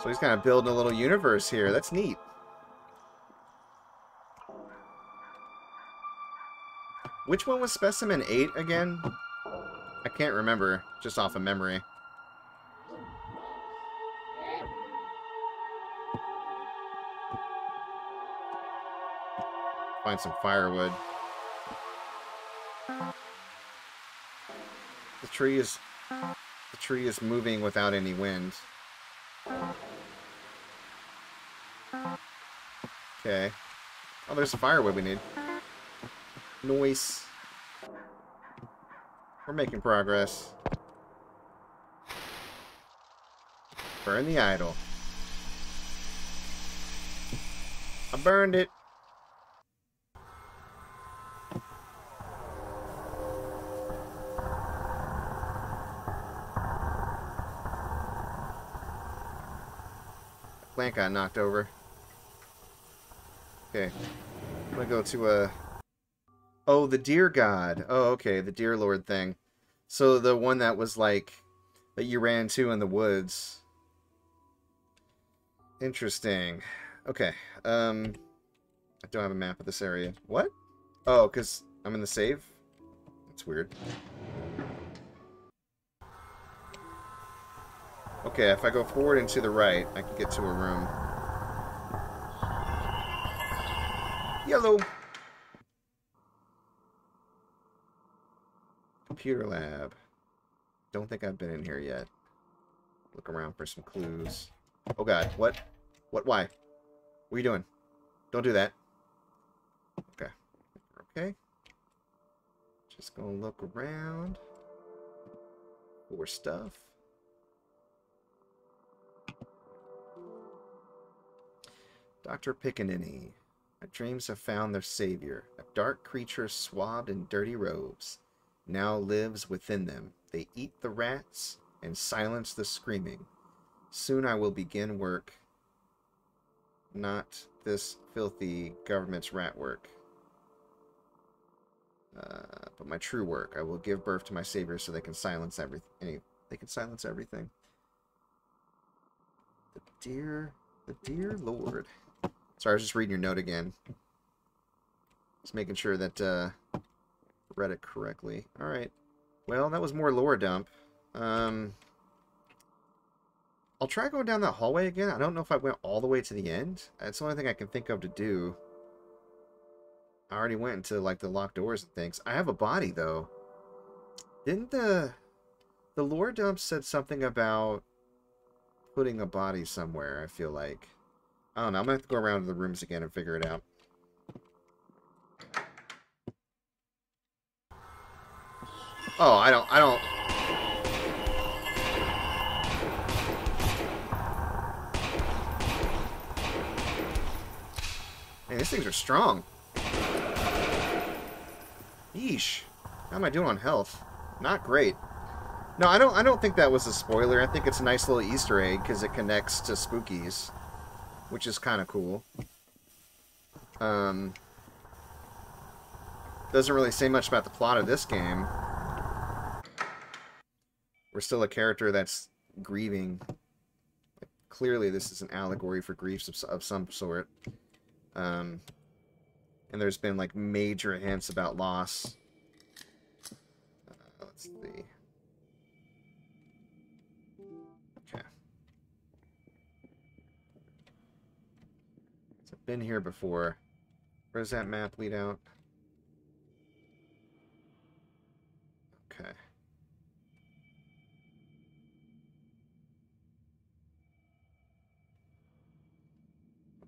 So he's kind of building a little universe here. That's neat. Which one was specimen eight again? I can't remember, just off of memory. Find some firewood. The tree is the tree is moving without any wind. Okay. Oh, there's the firewood we need. Noise. We're making progress. Burn the idol. I burned it. Plant got knocked over. Okay. I'm gonna go to a... oh, the deer god. Oh, okay, the deer lord thing. So the one that was like... that you ran to in the woods. Interesting. Okay. Um, I don't have a map of this area. What? Oh, because I'm in the save? That's weird. Okay, if I go forward and to the right, I can get to a room. Yellow! Computer lab. Don't think I've been in here yet. Look around for some clues. Oh god, what? What, why? What are you doing? Don't do that. Okay. Okay. Just gonna look around for stuff. Doctor Piccinini. My dreams have found their savior, a dark creature swabbed in dirty robes. Now lives within them. They eat the rats and silence the screaming. Soon I will begin work. Not this filthy government's rat work. Uh, but my true work. I will give birth to my savior so they can silence everything. They can silence everything. The dear, the dear Lord. Sorry, I was just reading your note again. Just making sure that uh, I read it correctly. All right. Well, that was more lore dump. Um, I'll try going down that hallway again. I don't know if I went all the way to the end. That's the only thing I can think of to do. I already went into, like, the locked doors and things. I have a body, though. Didn't the... The lore dump said something about putting a body somewhere, I feel like. I don't know. I'm going to have to go around to the rooms again and figure it out. Oh, I don't... I don't... Man, these things are strong. Yeesh. How am I doing on health? Not great. No, I don't I don't think that was a spoiler. I think it's a nice little Easter egg because it connects to Spookies, which is kind of cool. Um, doesn't really say much about the plot of this game. We're still a character that's grieving. Clearly this is an allegory for griefs of, of some sort. Um... And there's been, like, major hints about loss. Uh, let's see. Okay. So I've been here before. Where does that map lead out? Okay.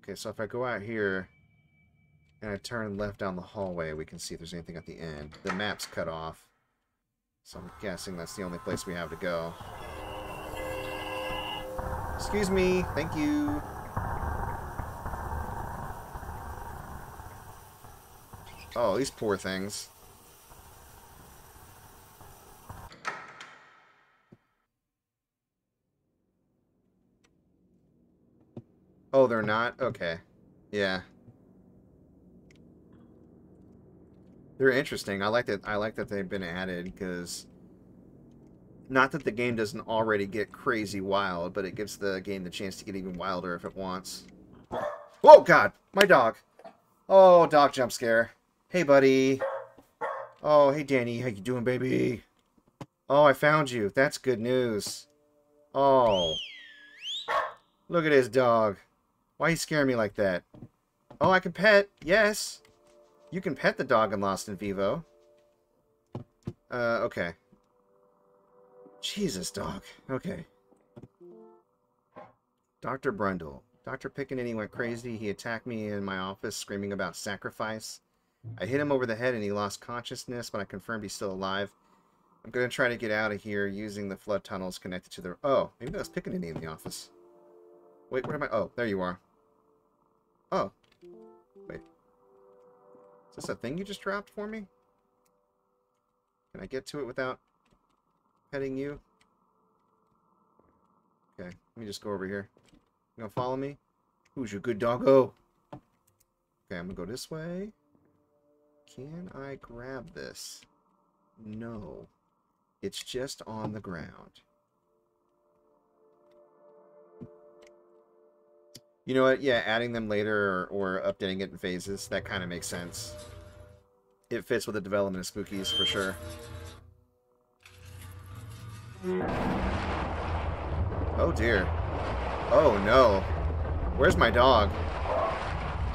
Okay, so if I go out here... and I turn left down the hallway, we can see if there's anything at the end. The map's cut off. So I'm guessing that's the only place we have to go. Excuse me. Thank you. Oh, these poor things. Oh, they're not? Okay. Yeah. They're interesting. I like that. I like that they've been added because, not that the game doesn't already get crazy wild, but it gives the game the chance to get even wilder if it wants. Whoa, God, my dog! Oh, dog jump scare. Hey, buddy. Oh, hey, Danny. How you doing, baby? Oh, I found you. That's good news. Oh, look at his dog. Why are you scaring me like that? Oh, I can pet. Yes. You can pet the dog in Lost in Vivo. Uh, okay. Jesus, dog. Okay. Doctor Brundle. Doctor Piccinini went crazy. He attacked me in my office, screaming about sacrifice. I hit him over the head and he lost consciousness, but I confirmed he's still alive. I'm going to try to get out of here using the flood tunnels connected to the... Oh, maybe that was Piccinini in the office. Wait, where am I? Oh, there you are. Oh. Wait. Is this a thing you just dropped for me? Can I get to it without petting you? Okay, let me just go over here. You gonna follow me? Who's your good doggo? Okay, I'm gonna go this way. Can I grab this? No. It's just on the ground. You know what? Yeah, adding them later or, or updating it in phases, that kind of makes sense. It fits with the development of Spookies, for sure. Oh, dear. Oh, no. Where's my dog?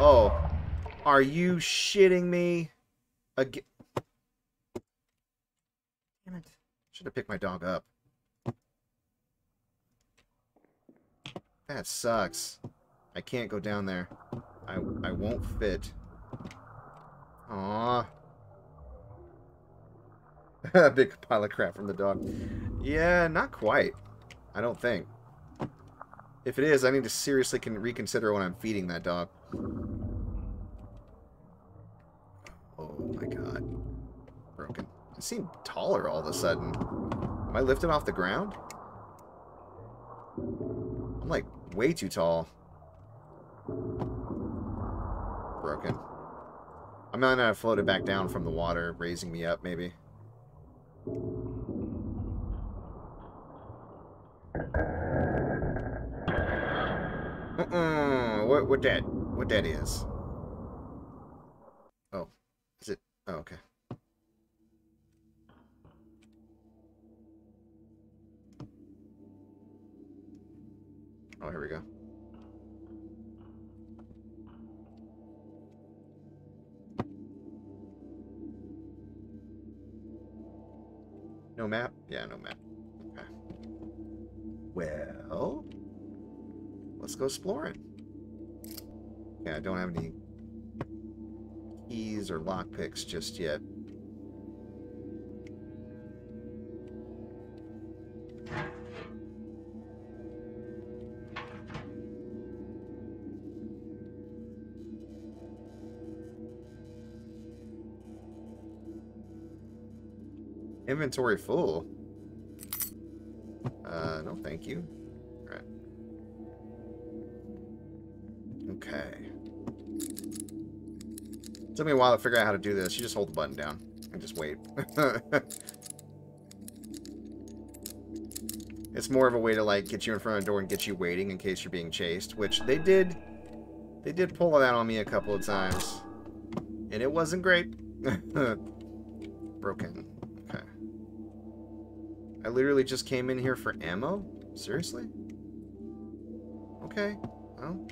Oh. Are you shitting me? Again? Damn it. Should have picked my dog up. That sucks. I can't go down there. I, I won't fit. Aww. A big pile of crap from the dog. Yeah, not quite. I don't think. If it is, I need to seriously can reconsider when I'm feeding that dog. Oh my god. Broken. I seem taller all of a sudden. Am I lifted off the ground? I'm like way too tall. Broken. I might not have floated back down from the water, raising me up, maybe. Uh-uh. What, what that? What that is? Oh. Is it? Oh, okay. Oh, here we go. No map? Yeah, no map. Okay. Well, let's go exploring. Yeah, I don't have any keys or lockpicks just yet. Inventory full. Uh, no thank you. All right. Okay. It took me a while to figure out how to do this. You just hold the button down and just wait. It's more of a way to, like, get you in front of the door and get you waiting in case you're being chased, which they did. They did pull that on me a couple of times. And it wasn't great. Broken. I literally just came in here for ammo? Seriously? Okay. Well.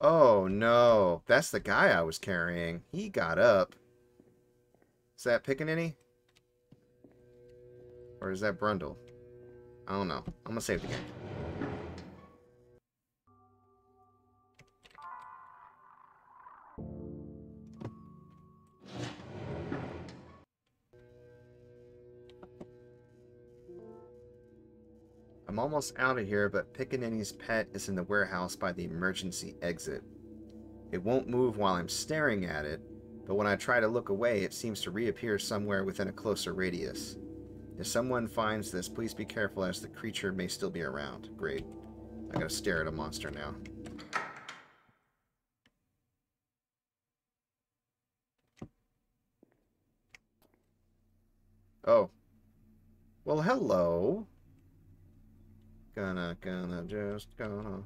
Oh, no. That's the guy I was carrying. He got up. Is that Piccinini? Or is that Brundle? I don't know. I'm gonna save the game. I'm almost out of here, but Piccinini's pet is in the warehouse by the emergency exit. It won't move while I'm staring at it, but when I try to look away, it seems to reappear somewhere within a closer radius. If someone finds this, please be careful as the creature may still be around. Great. I gotta stare at a monster now. Oh. Well, hello. Gonna, gonna, just gonna,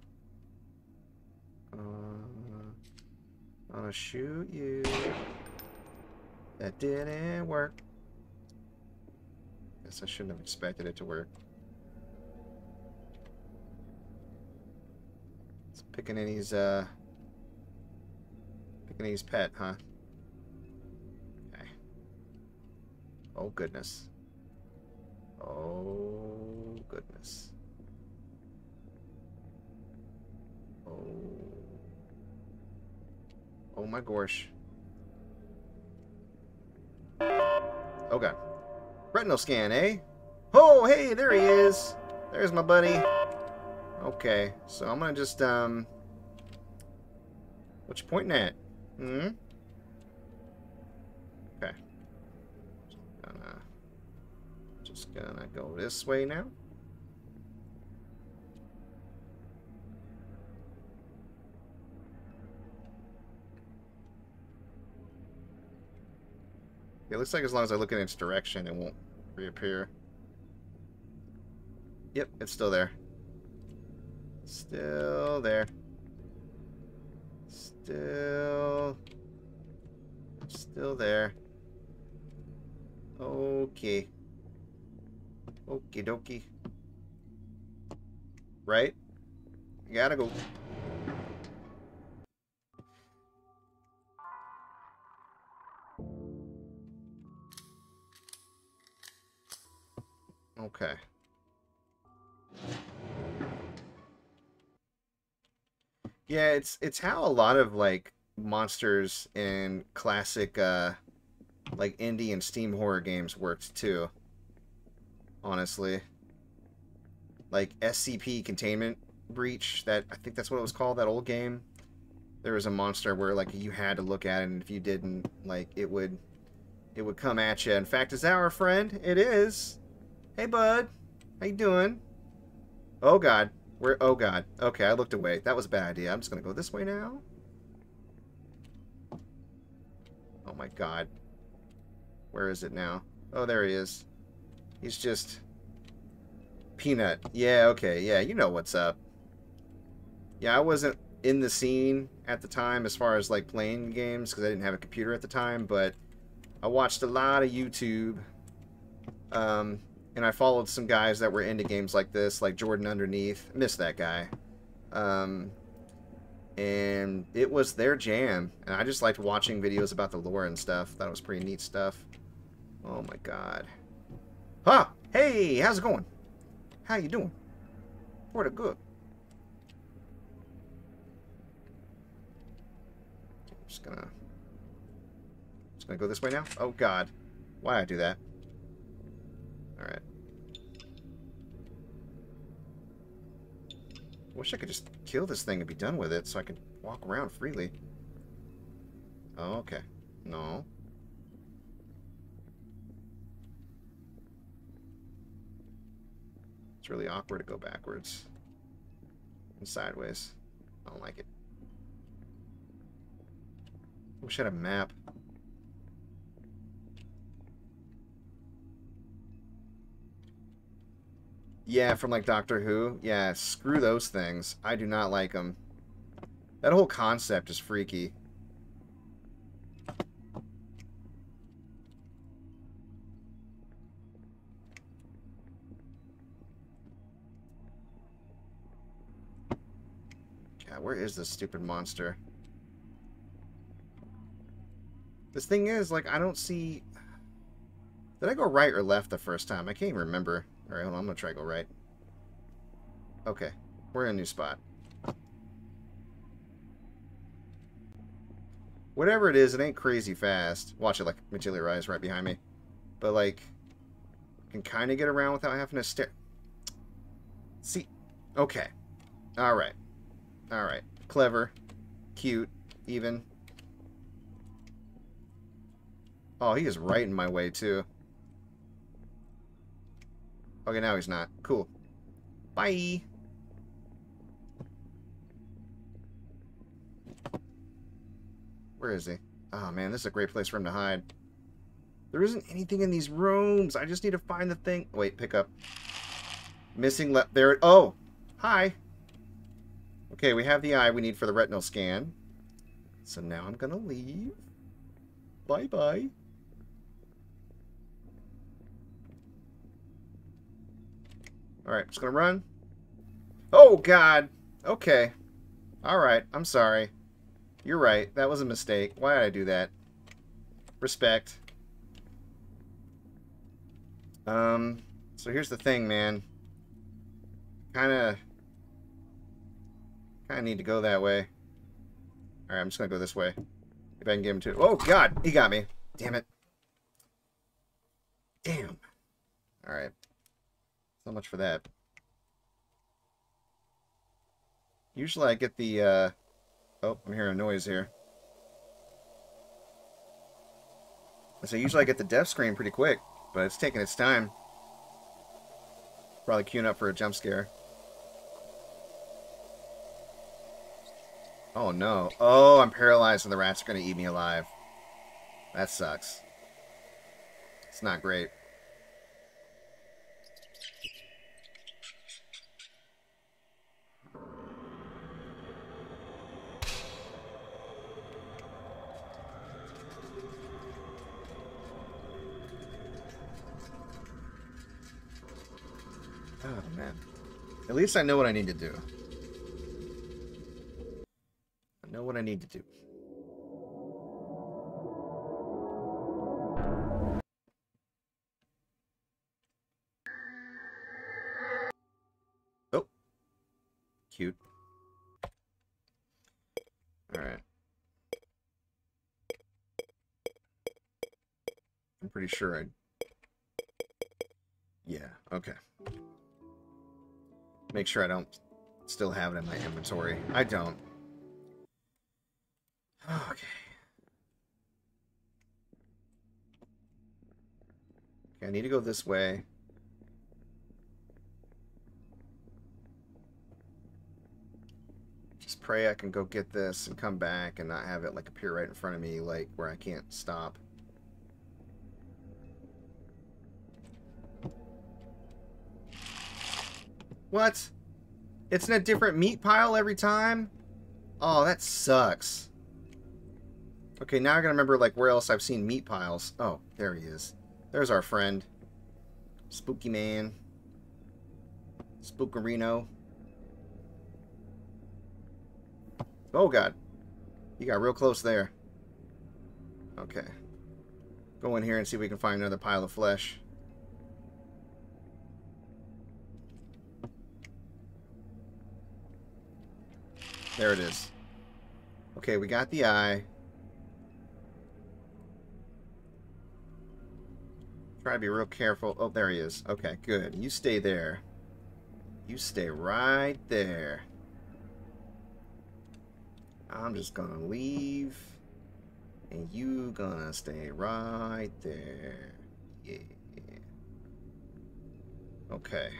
gonna, gonna shoot you. That didn't work. Guess I shouldn't have expected it to work. It's Piccinini's, uh, Piccinini's pet, huh? Okay. Oh, goodness. Oh, goodness. Oh my gosh. Oh god. Retinal scan, eh? Oh, hey, there he is. There's my buddy. Okay, so I'm gonna just, um... what you pointing at? Hmm? Okay. Just gonna... Just gonna go this way now. It looks like as long as I look in its direction, it won't reappear. Yep, it's still there. Still there. Still... Still there. Okay. Okie dokie. Right? You gotta go. Okay. Yeah, it's it's how a lot of like monsters in classic uh like indie and Steam horror games worked too. Honestly. Like S C P Containment Breach, that I think that's what it was called, that old game. There was a monster where like you had to look at it, and if you didn't, like it would it would come at you. In fact, is that our friend? It is. Hey bud. How you doing? Oh god. We're, oh god. Okay, I looked away. That was a bad idea. I'm just gonna go this way now. Oh my god. Where is it now? Oh, there he is. He's just... Peanut. Yeah, okay. Yeah, you know what's up. Yeah, I wasn't in the scene at the time as far as, like, playing games, because I didn't have a computer at the time, but I watched a lot of YouTube, um, and I followed some guys that were into games like this, like Jordan Underneath. I miss that guy. Um, and it was their jam, and I just liked watching videos about the lore and stuff. Thought it was pretty neat stuff. Oh my god. Huh! Hey! How's it going? How you doing? For the good. I'm just gonna... Just gonna go this way now? Oh god. Why did I do that? Alright. Wish I could just kill this thing and be done with it so I could walk around freely. Oh, okay. No. It's really awkward to go backwards and sideways. I don't like it. Wish I had a map. Yeah, from like Doctor Who. Yeah, screw those things. I do not like them. That whole concept is freaky. God, where is this stupid monster? This thing is, like, I don't see... Did I go right or left the first time? I can't even remember. Alright, hold on, I'm gonna try to go right. Okay, we're in a new spot. Whatever it is, it ain't crazy fast. Watch it, like, materialize right behind me. But, like, I can kind of get around without having to stare. See? Okay. Alright. Alright. Clever. Cute. Even. Oh, he is right in my way, too. Okay, now he's not. Cool. Bye! Where is he? Oh, man, this is a great place for him to hide. There isn't anything in these rooms. I just need to find the thing. Wait, pick up. Missing left. There it... Oh! Hi! Okay, we have the eye we need for the retinal scan. So now I'm gonna leave. Bye-bye. Alright, just gonna run. Oh, God! Okay. Alright, I'm sorry. You're right. That was a mistake. Why did I do that? Respect. Um, so here's the thing, man. Kinda... Kinda need to go that way. Alright, I'm just gonna go this way. If I can get him to... Oh, God! He got me. Damn it. Damn. Alright. So much for that. Usually I get the, uh... Oh, I'm hearing a noise here. So usually I get the death screen pretty quick, but it's taking its time. Probably queuing up for a jump scare. Oh, no. Oh, I'm paralyzed and the rats are going to eat me alive. That sucks. It's not great. Oh, man. At least I know what I need to do. I know what I need to do. Oh. Cute. All right. I'm pretty sure I... Yeah, okay. Make sure I don't still have it in my inventory. I don't. Okay. Okay, I need to go this way. Just pray I can go get this and come back and not have it like appear right in front of me, like where I can't stop. What? It's in a different meat pile every time? Oh, that sucks. Okay, now I gotta remember, like, where else I've seen meat piles. Oh, there he is. There's our friend. Spooky man. Spookerino. Oh, God. You got real close there. Okay. Go in here and see if we can find another pile of flesh. There it is. Okay, we got the eye. Try to be real careful. Oh, there he is. Okay, good. You stay there. You stay right there. I'm just gonna leave. And you gonna stay right there. Yeah. Okay.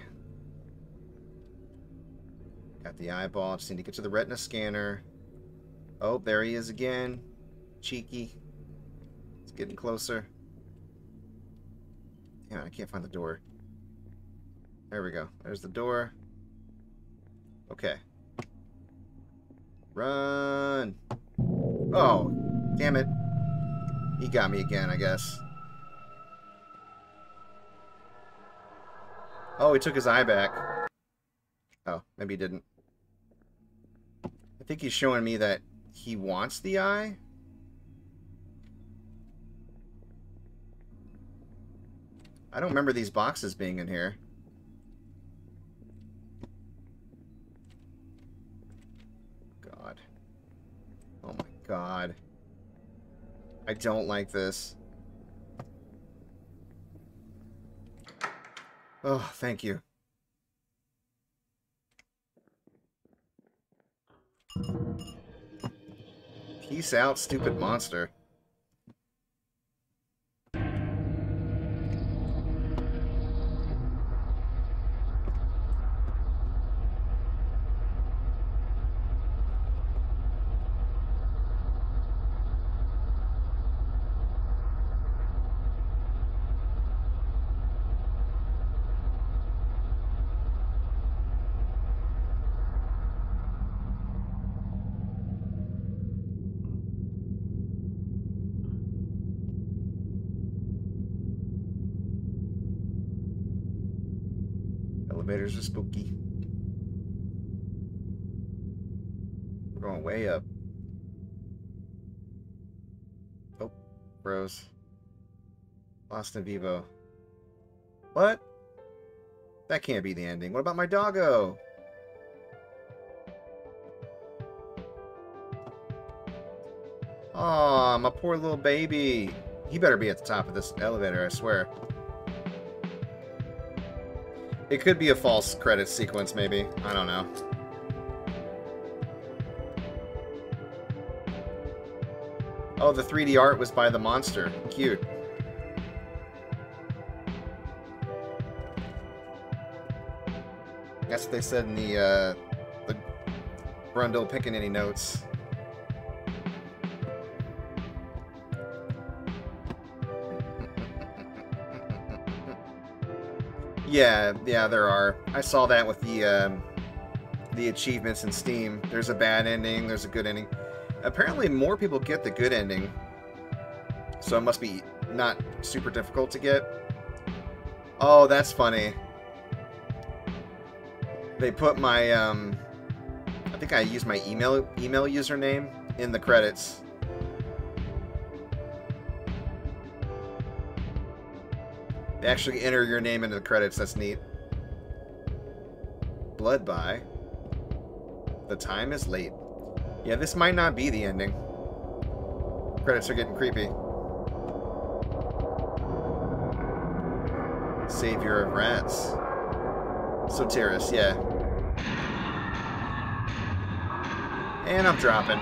Got the eyeball. Just need to get to the retina scanner. Oh, there he is again. Cheeky. It's getting closer. Damn, I can't find the door. There we go. There's the door. Okay. Run! Oh, damn it. He got me again, I guess. Oh, he took his eye back. Oh, maybe he didn't. I think he's showing me that he wants the eye. I don't remember these boxes being in here. God. Oh my God. I don't like this. Oh, thank you. Peace out, stupid monster. Elevators are spooky. We're going way up. Oh, Rose. Lost in Vivo. What? That can't be the ending. What about my doggo? Aw, my poor little baby. He better be at the top of this elevator, I swear. It could be a false credit sequence, maybe. I don't know. Oh, the three D art was by the monster. Cute. That's what they said in the, uh, the Brundle Piccinini notes. Yeah, yeah, there are. I saw that with the um, the achievements in Steam. There's a bad ending, there's a good ending. Apparently more people get the good ending, so it must be not super difficult to get. Oh, that's funny. they put my, um, I think I used my email email username in the credits. They actually enter your name into the credits. That's neat. Blood by. The time is late. Yeah, this might not be the ending. Credits are getting creepy. Savior of rats. Sotiris, yeah. And I'm dropping.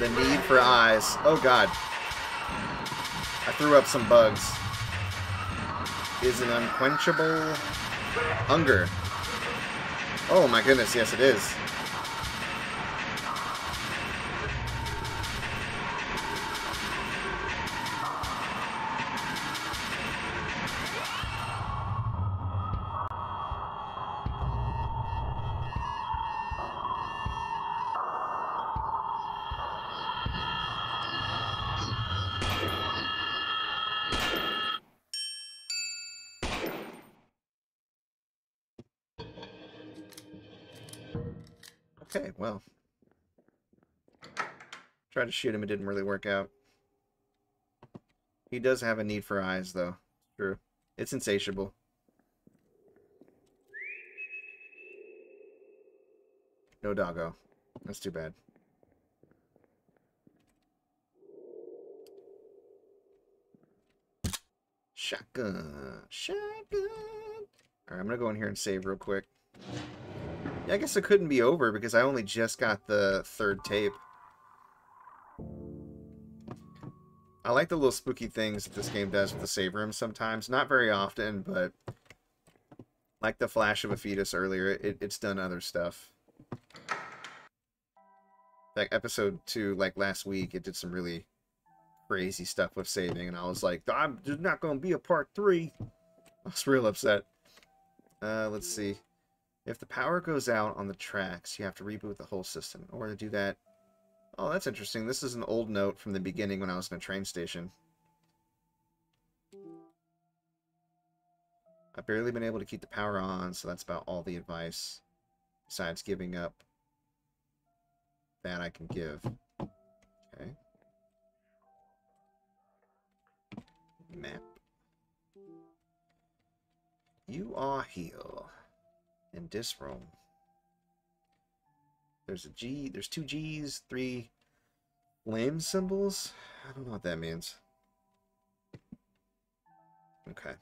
The need for eyes. Oh god. I threw up some bugs. Is an unquenchable hunger. Oh my goodness, yes it is. Okay, well. Tried to shoot him, it didn't really work out. He does have a need for eyes, though. True. It's insatiable. No doggo. That's too bad. Shotgun. Shotgun. Alright, I'm gonna go in here and save real quick. Yeah, I guess it couldn't be over because I only just got the third tape. I like the little spooky things that this game does with the save room sometimes. Not very often, but like the flash of a fetus earlier, it, it's done other stuff. Like episode two, like last week, it did some really crazy stuff with saving, and I was like, I'm there's not going to be a part three. I was real upset. Uh, let's see. If the power goes out on the tracks, you have to reboot the whole system. Or to do that... Oh, that's interesting. This is an old note from the beginning when I was in a train station. I've barely been able to keep the power on, so that's about all the advice. Besides giving up, that I can give. Okay. Map. You are healed. In this room, there's a G, there's two G's, three flame symbols. I don't know what that means. Okay.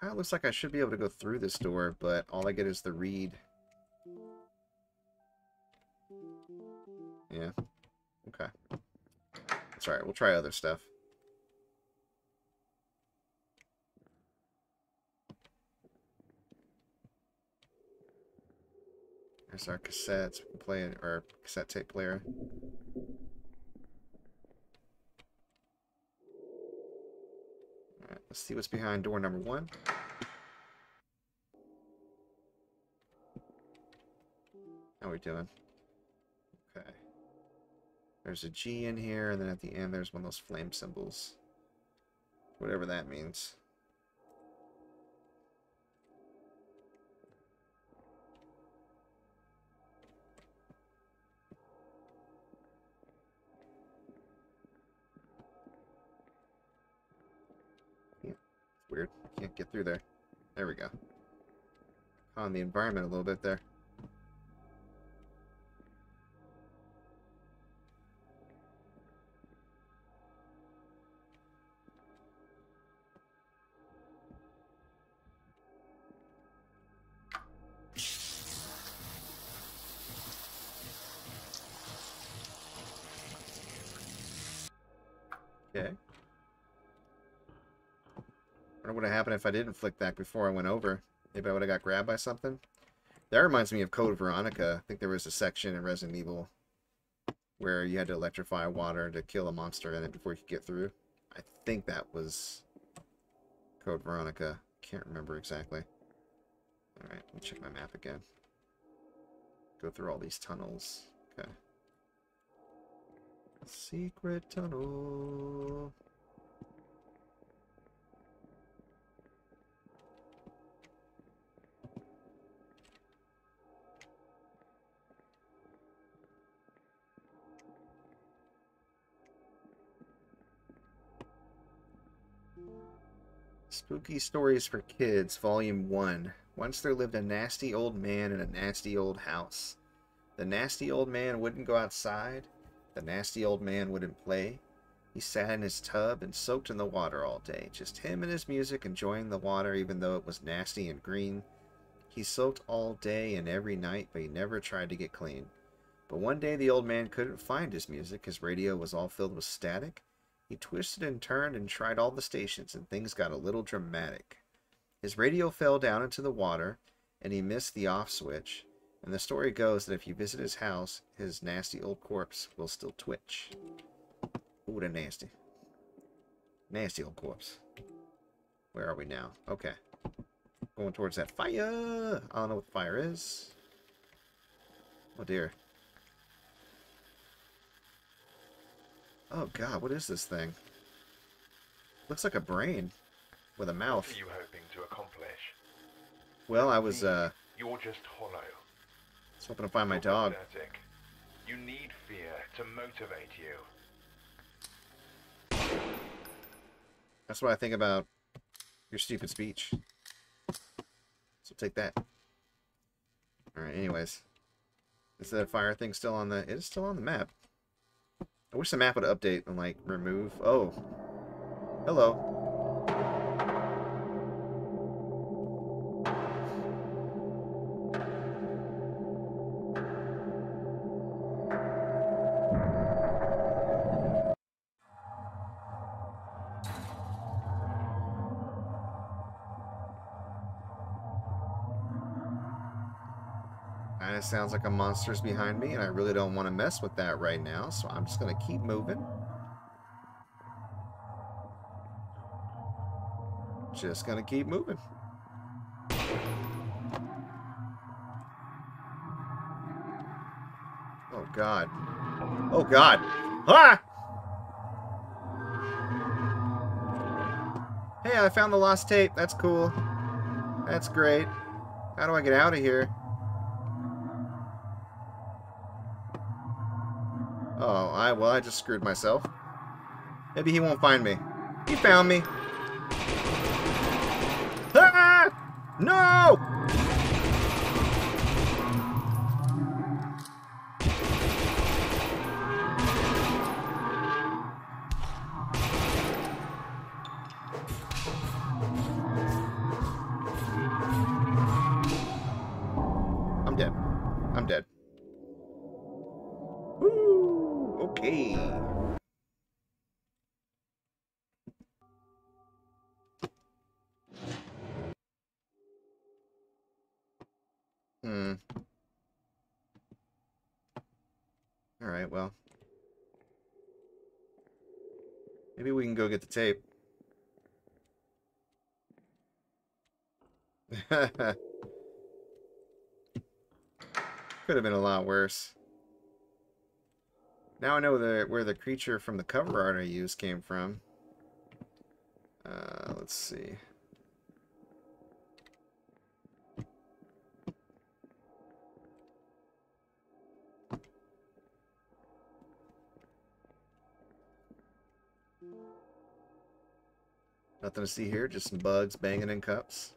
Kind of looks like I should be able to go through this door, but all I get is the reed. Yeah. Okay. That's all right, we'll try other stuff. There's our cassettes. We can play it, or cassette tape player. All right, let's see what's behind door number one. How are we doing? Okay. There's a G in here, and then at the end there's one of those flame symbols. Whatever that means. Yeah, it's weird. Can't get through there. There we go. On the environment a little bit there. If I didn't flick that before I went over, maybe I would have got grabbed by something. That reminds me of Code Veronica. I think there was a section in Resident Evil where you had to electrify water to kill a monster in it before you could get through. I think that was Code Veronica. Can't remember exactly. Alright, let me check my map again. go through all these tunnels. Okay. Secret tunnel. Spooky Stories for Kids, Volume one. Once there lived a nasty old man in a nasty old house. The nasty old man wouldn't go outside. The nasty old man wouldn't play. He sat in his tub and soaked in the water all day. Just him and his music, enjoying the water even though it was nasty and green. He soaked all day and every night, but he never tried to get clean. But one day the old man couldn't find his music. His radio was all filled with static. He twisted and turned and tried all the stations, and things got a little dramatic. His radio fell down into the water, and he missed the off switch. And the story goes that if you visit his house, his nasty old corpse will still twitch. Ooh, the nasty. Nasty old corpse. Where are we now? Okay. Going towards that fire. I don't know what fire is. Oh, dear. Oh god, what is this thing? Looks like a brain with a mouth. What are you hoping to accomplish? Well, I was uh you're just hollow. I was hoping to find my dog. You need fear to motivate you. That's what I think about your stupid speech. So take that. Alright, anyways. Is that fire thing still on the it is still on the map? I wish the map would update and, like, remove... Oh. Hello. Sounds like a monster's behind me, and I really don't want to mess with that right now, so I'm just going to keep moving. Just going to keep moving. Oh, God. Oh, God. Ah! Hey, I found the lost tape. That's cool. That's great. How do I get out of here? Oh, I well, I just screwed myself. Maybe he won't find me. He found me. Ah! No! I'm dead. I'm dead. Okay. Hmm. All right, well. Maybe we can go get the tape. Could have been a lot worse. Now I know the, where the creature from the cover art I used came from. Uh, let's see. Nothing to see here, just some bugs banging in cups.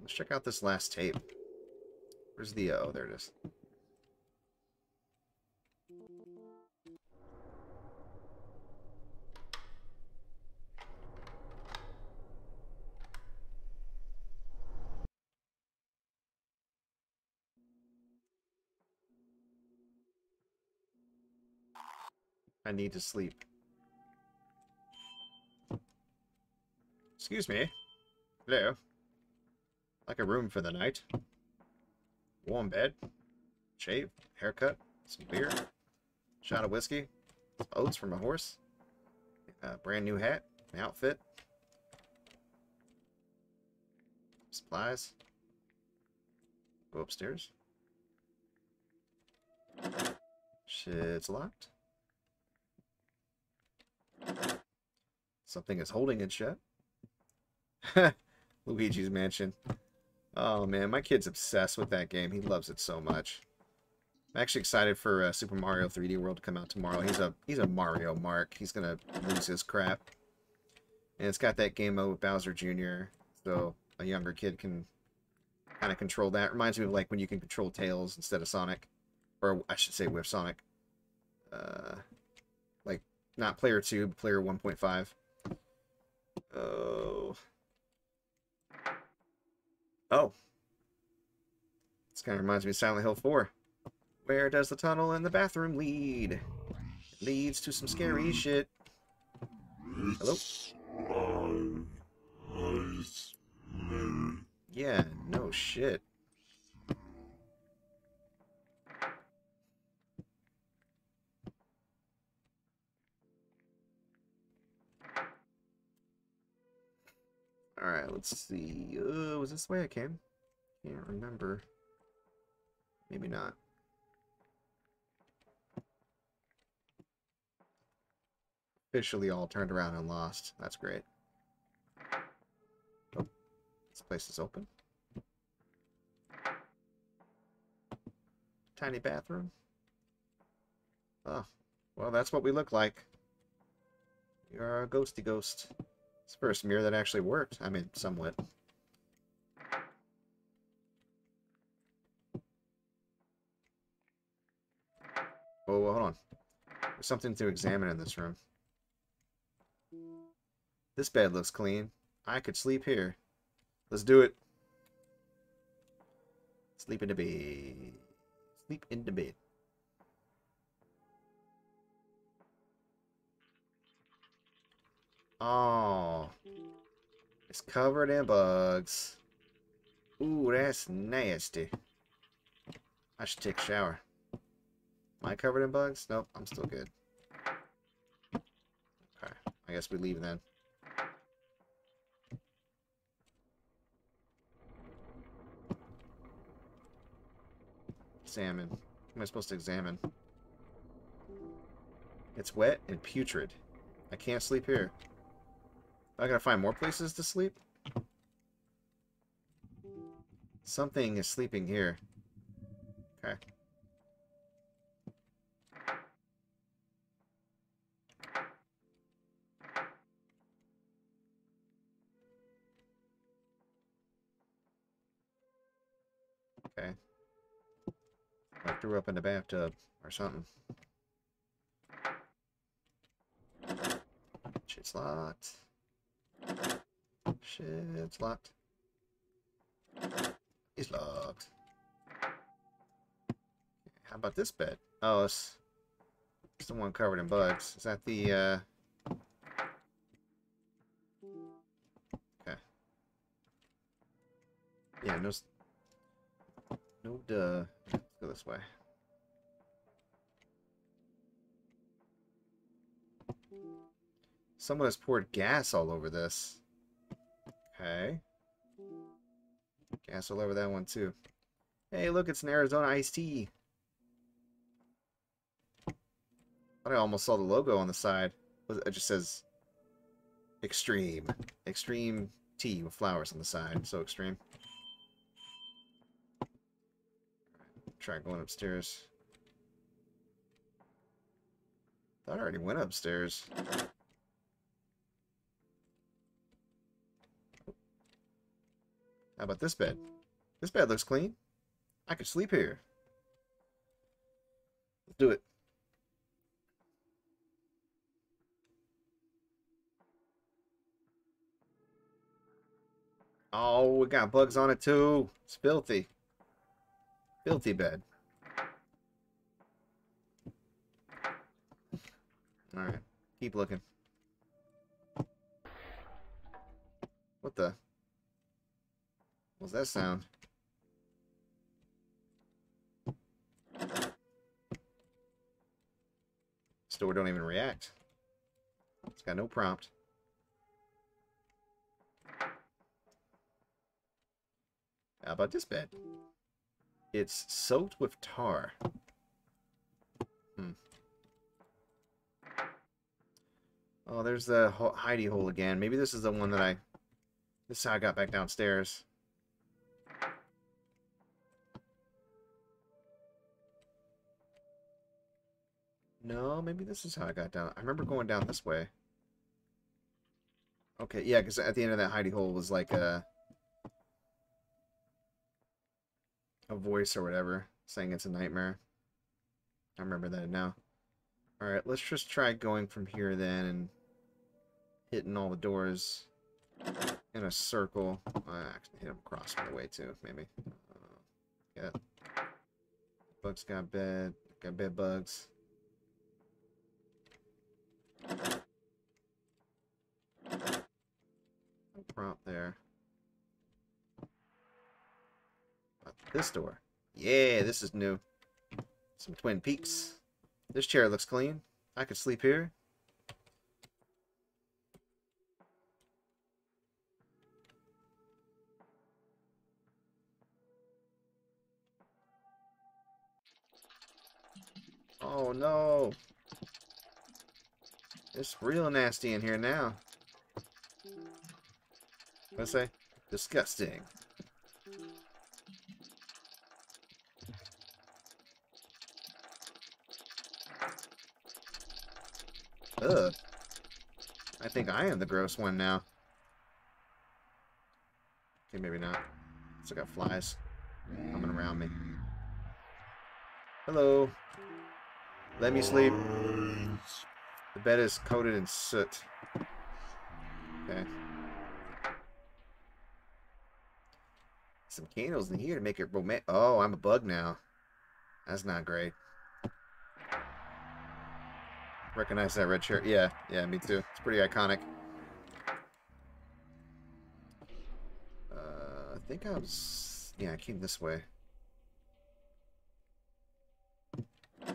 Let's check out this last tape. Where's the... Uh, oh, there it is. I need to sleep. Excuse me. Hello. Like a room for the night. Warm bed. Shave. Haircut. Some beer. Shot of whiskey. Some oats from a horse. A brand new hat. An outfit. Supplies. Go upstairs. Shit's locked. Something is holding it shut. Luigi's Mansion. Oh man, my kid's obsessed with that game. He loves it so much. I'm actually excited for uh, Super Mario three D World to come out tomorrow. He's a he's a Mario mark. He's gonna lose his crap. And it's got that game mode with Bowser Junior So a younger kid can kind of control that. Reminds me of like when you can control Tails instead of Sonic, or I should say with Sonic. Uh, like not player two, but player one point five. Oh. Oh. This kind of reminds me of Silent Hill four. Where does the tunnel in the bathroom lead? It leads to some scary shit. Hello? Yeah, no shit. Alright, let's see. Uh, was this the way I came? Can't remember. Maybe not. Officially all turned around and lost. That's great. Oh, this place is open. Tiny bathroom. Oh, well, that's what we look like. You're a ghosty ghost. It's the first mirror that actually worked. I mean, somewhat. Oh, well, hold on. There's something to examine in this room. This bed looks clean. I could sleep here. Let's do it. Sleep in the bed. Sleep in the bed. Oh, it's covered in bugs. Ooh, that's nasty. I should take a shower. Am I covered in bugs? Nope, I'm still good. Okay, I guess we leave then. Examine. What am I supposed to examine? It's wet and putrid. I can't sleep here. I gotta find more places to sleep? Something is sleeping here. Okay. Okay. I threw up in the bathtub or something. Shit's locked. Shit, it's locked. It's locked. How about this bed? Oh, it's, it's the one covered in bugs. Is that the, uh... okay. Yeah, no... No, duh. Let's go this way. Someone has poured gas all over this. Okay. Gas all over that one, too. Hey, look, it's an Arizona iced tea. I almost saw the logo on the side. It just says extreme. Extreme tea with flowers on the side. So extreme. Try going upstairs. Thought I already went upstairs. How about this bed? This bed looks clean. I could sleep here. Let's do it. Oh, we got bugs on it too. It's filthy. Filthy bed. Alright. Keep looking. What the? What's that sound? Store don't even react. It's got no prompt. How about this bed? It's soaked with tar. Hmm. Oh, there's the hidey hole again. Maybe this is the one that I... This is how I got back downstairs. No, maybe this is how I got down. I remember going down this way. Okay, yeah, because at the end of that hidey hole was like a... a voice or whatever saying it's a nightmare. I remember that now. Alright, let's just try going from here then and hitting all the doors in a circle. I actually hit them across my way too, maybe. Uh, yeah. Bugs got bed. Got bed bugs. No prompt there. About this door. Yeah, this is new. Some Twin Peaks. This chair looks clean. I could sleep here. Oh no. It's real nasty in here now. What'd I say? Disgusting. Ugh. I think I am the gross one now. Okay, maybe not. Still got flies coming around me. Hello. Let me sleep. The bed is coated in soot. Okay. Some candles in here to make it romantic. Oh, I'm a bug now. That's not great. Recognize that red shirt. Yeah, yeah, me too. It's pretty iconic. Uh, I think I was... Yeah, I came this way. Oh,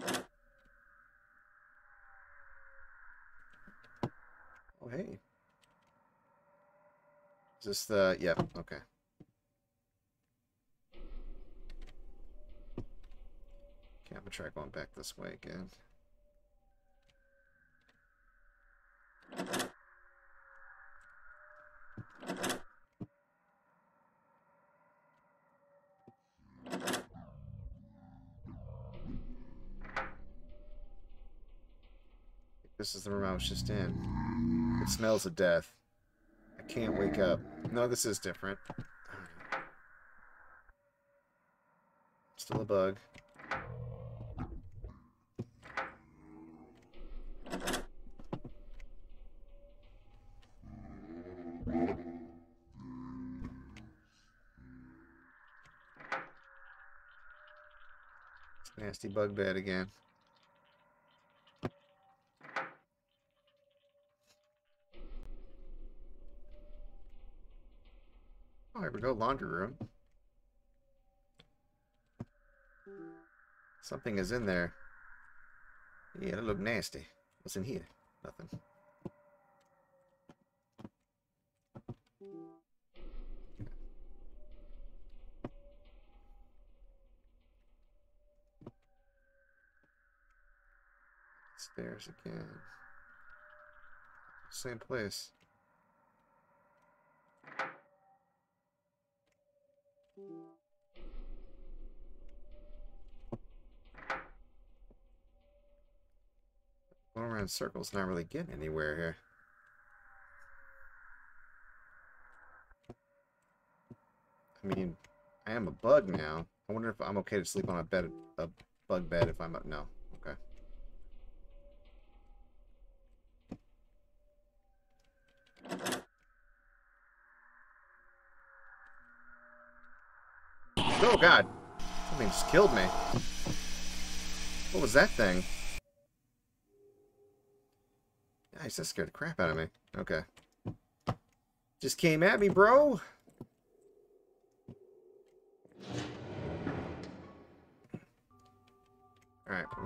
hey. Is this the... Yeah, okay. Okay, I'm gonna try going back this way again. This is the room I was just in. It smells of death. I can't wake up. No, this is different. Still a bug. It's a nasty bug bed again. We go laundry room. Something is in there. Yeah, that look nasty. What's in here? Nothing. Stairs again. Same place. Going around in circles, not really getting anywhere here. I mean, I am a bug now. I wonder if I'm okay to sleep on a bed, a bug bed if I'm up. No. Okay. Oh god, something just killed me. What was that thing? Nice, that scared the crap out of me. Okay. Just came at me, bro.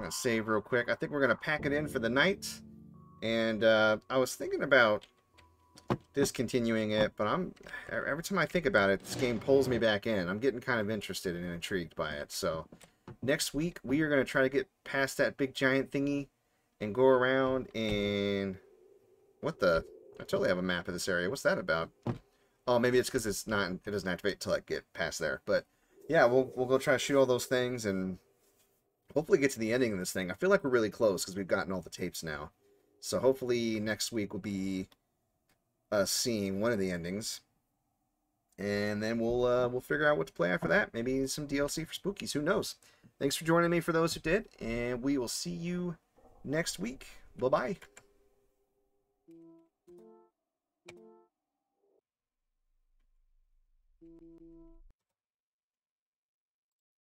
going to save real quick. I think we're going to pack it in for the night. And uh, I was thinking about discontinuing it, but I'm every time I think about it, this game pulls me back in. I'm getting kind of interested and intrigued by it. So next week, we are going to try to get past that big giant thingy and go around and... What the... I totally have a map of this area. What's that about? Oh, maybe it's because it's not. It doesn't activate until I get past there. But yeah, we'll we'll go try to shoot all those things and hopefully get to the ending of this thing. I feel like we're really close because we've gotten all the tapes now. So hopefully next week will be us seeing one of the endings, and then we'll uh, we'll figure out what to play after that. Maybe some D L C for Spookies. Who knows? Thanks for joining me for those who did, and we will see you next week. Bye bye.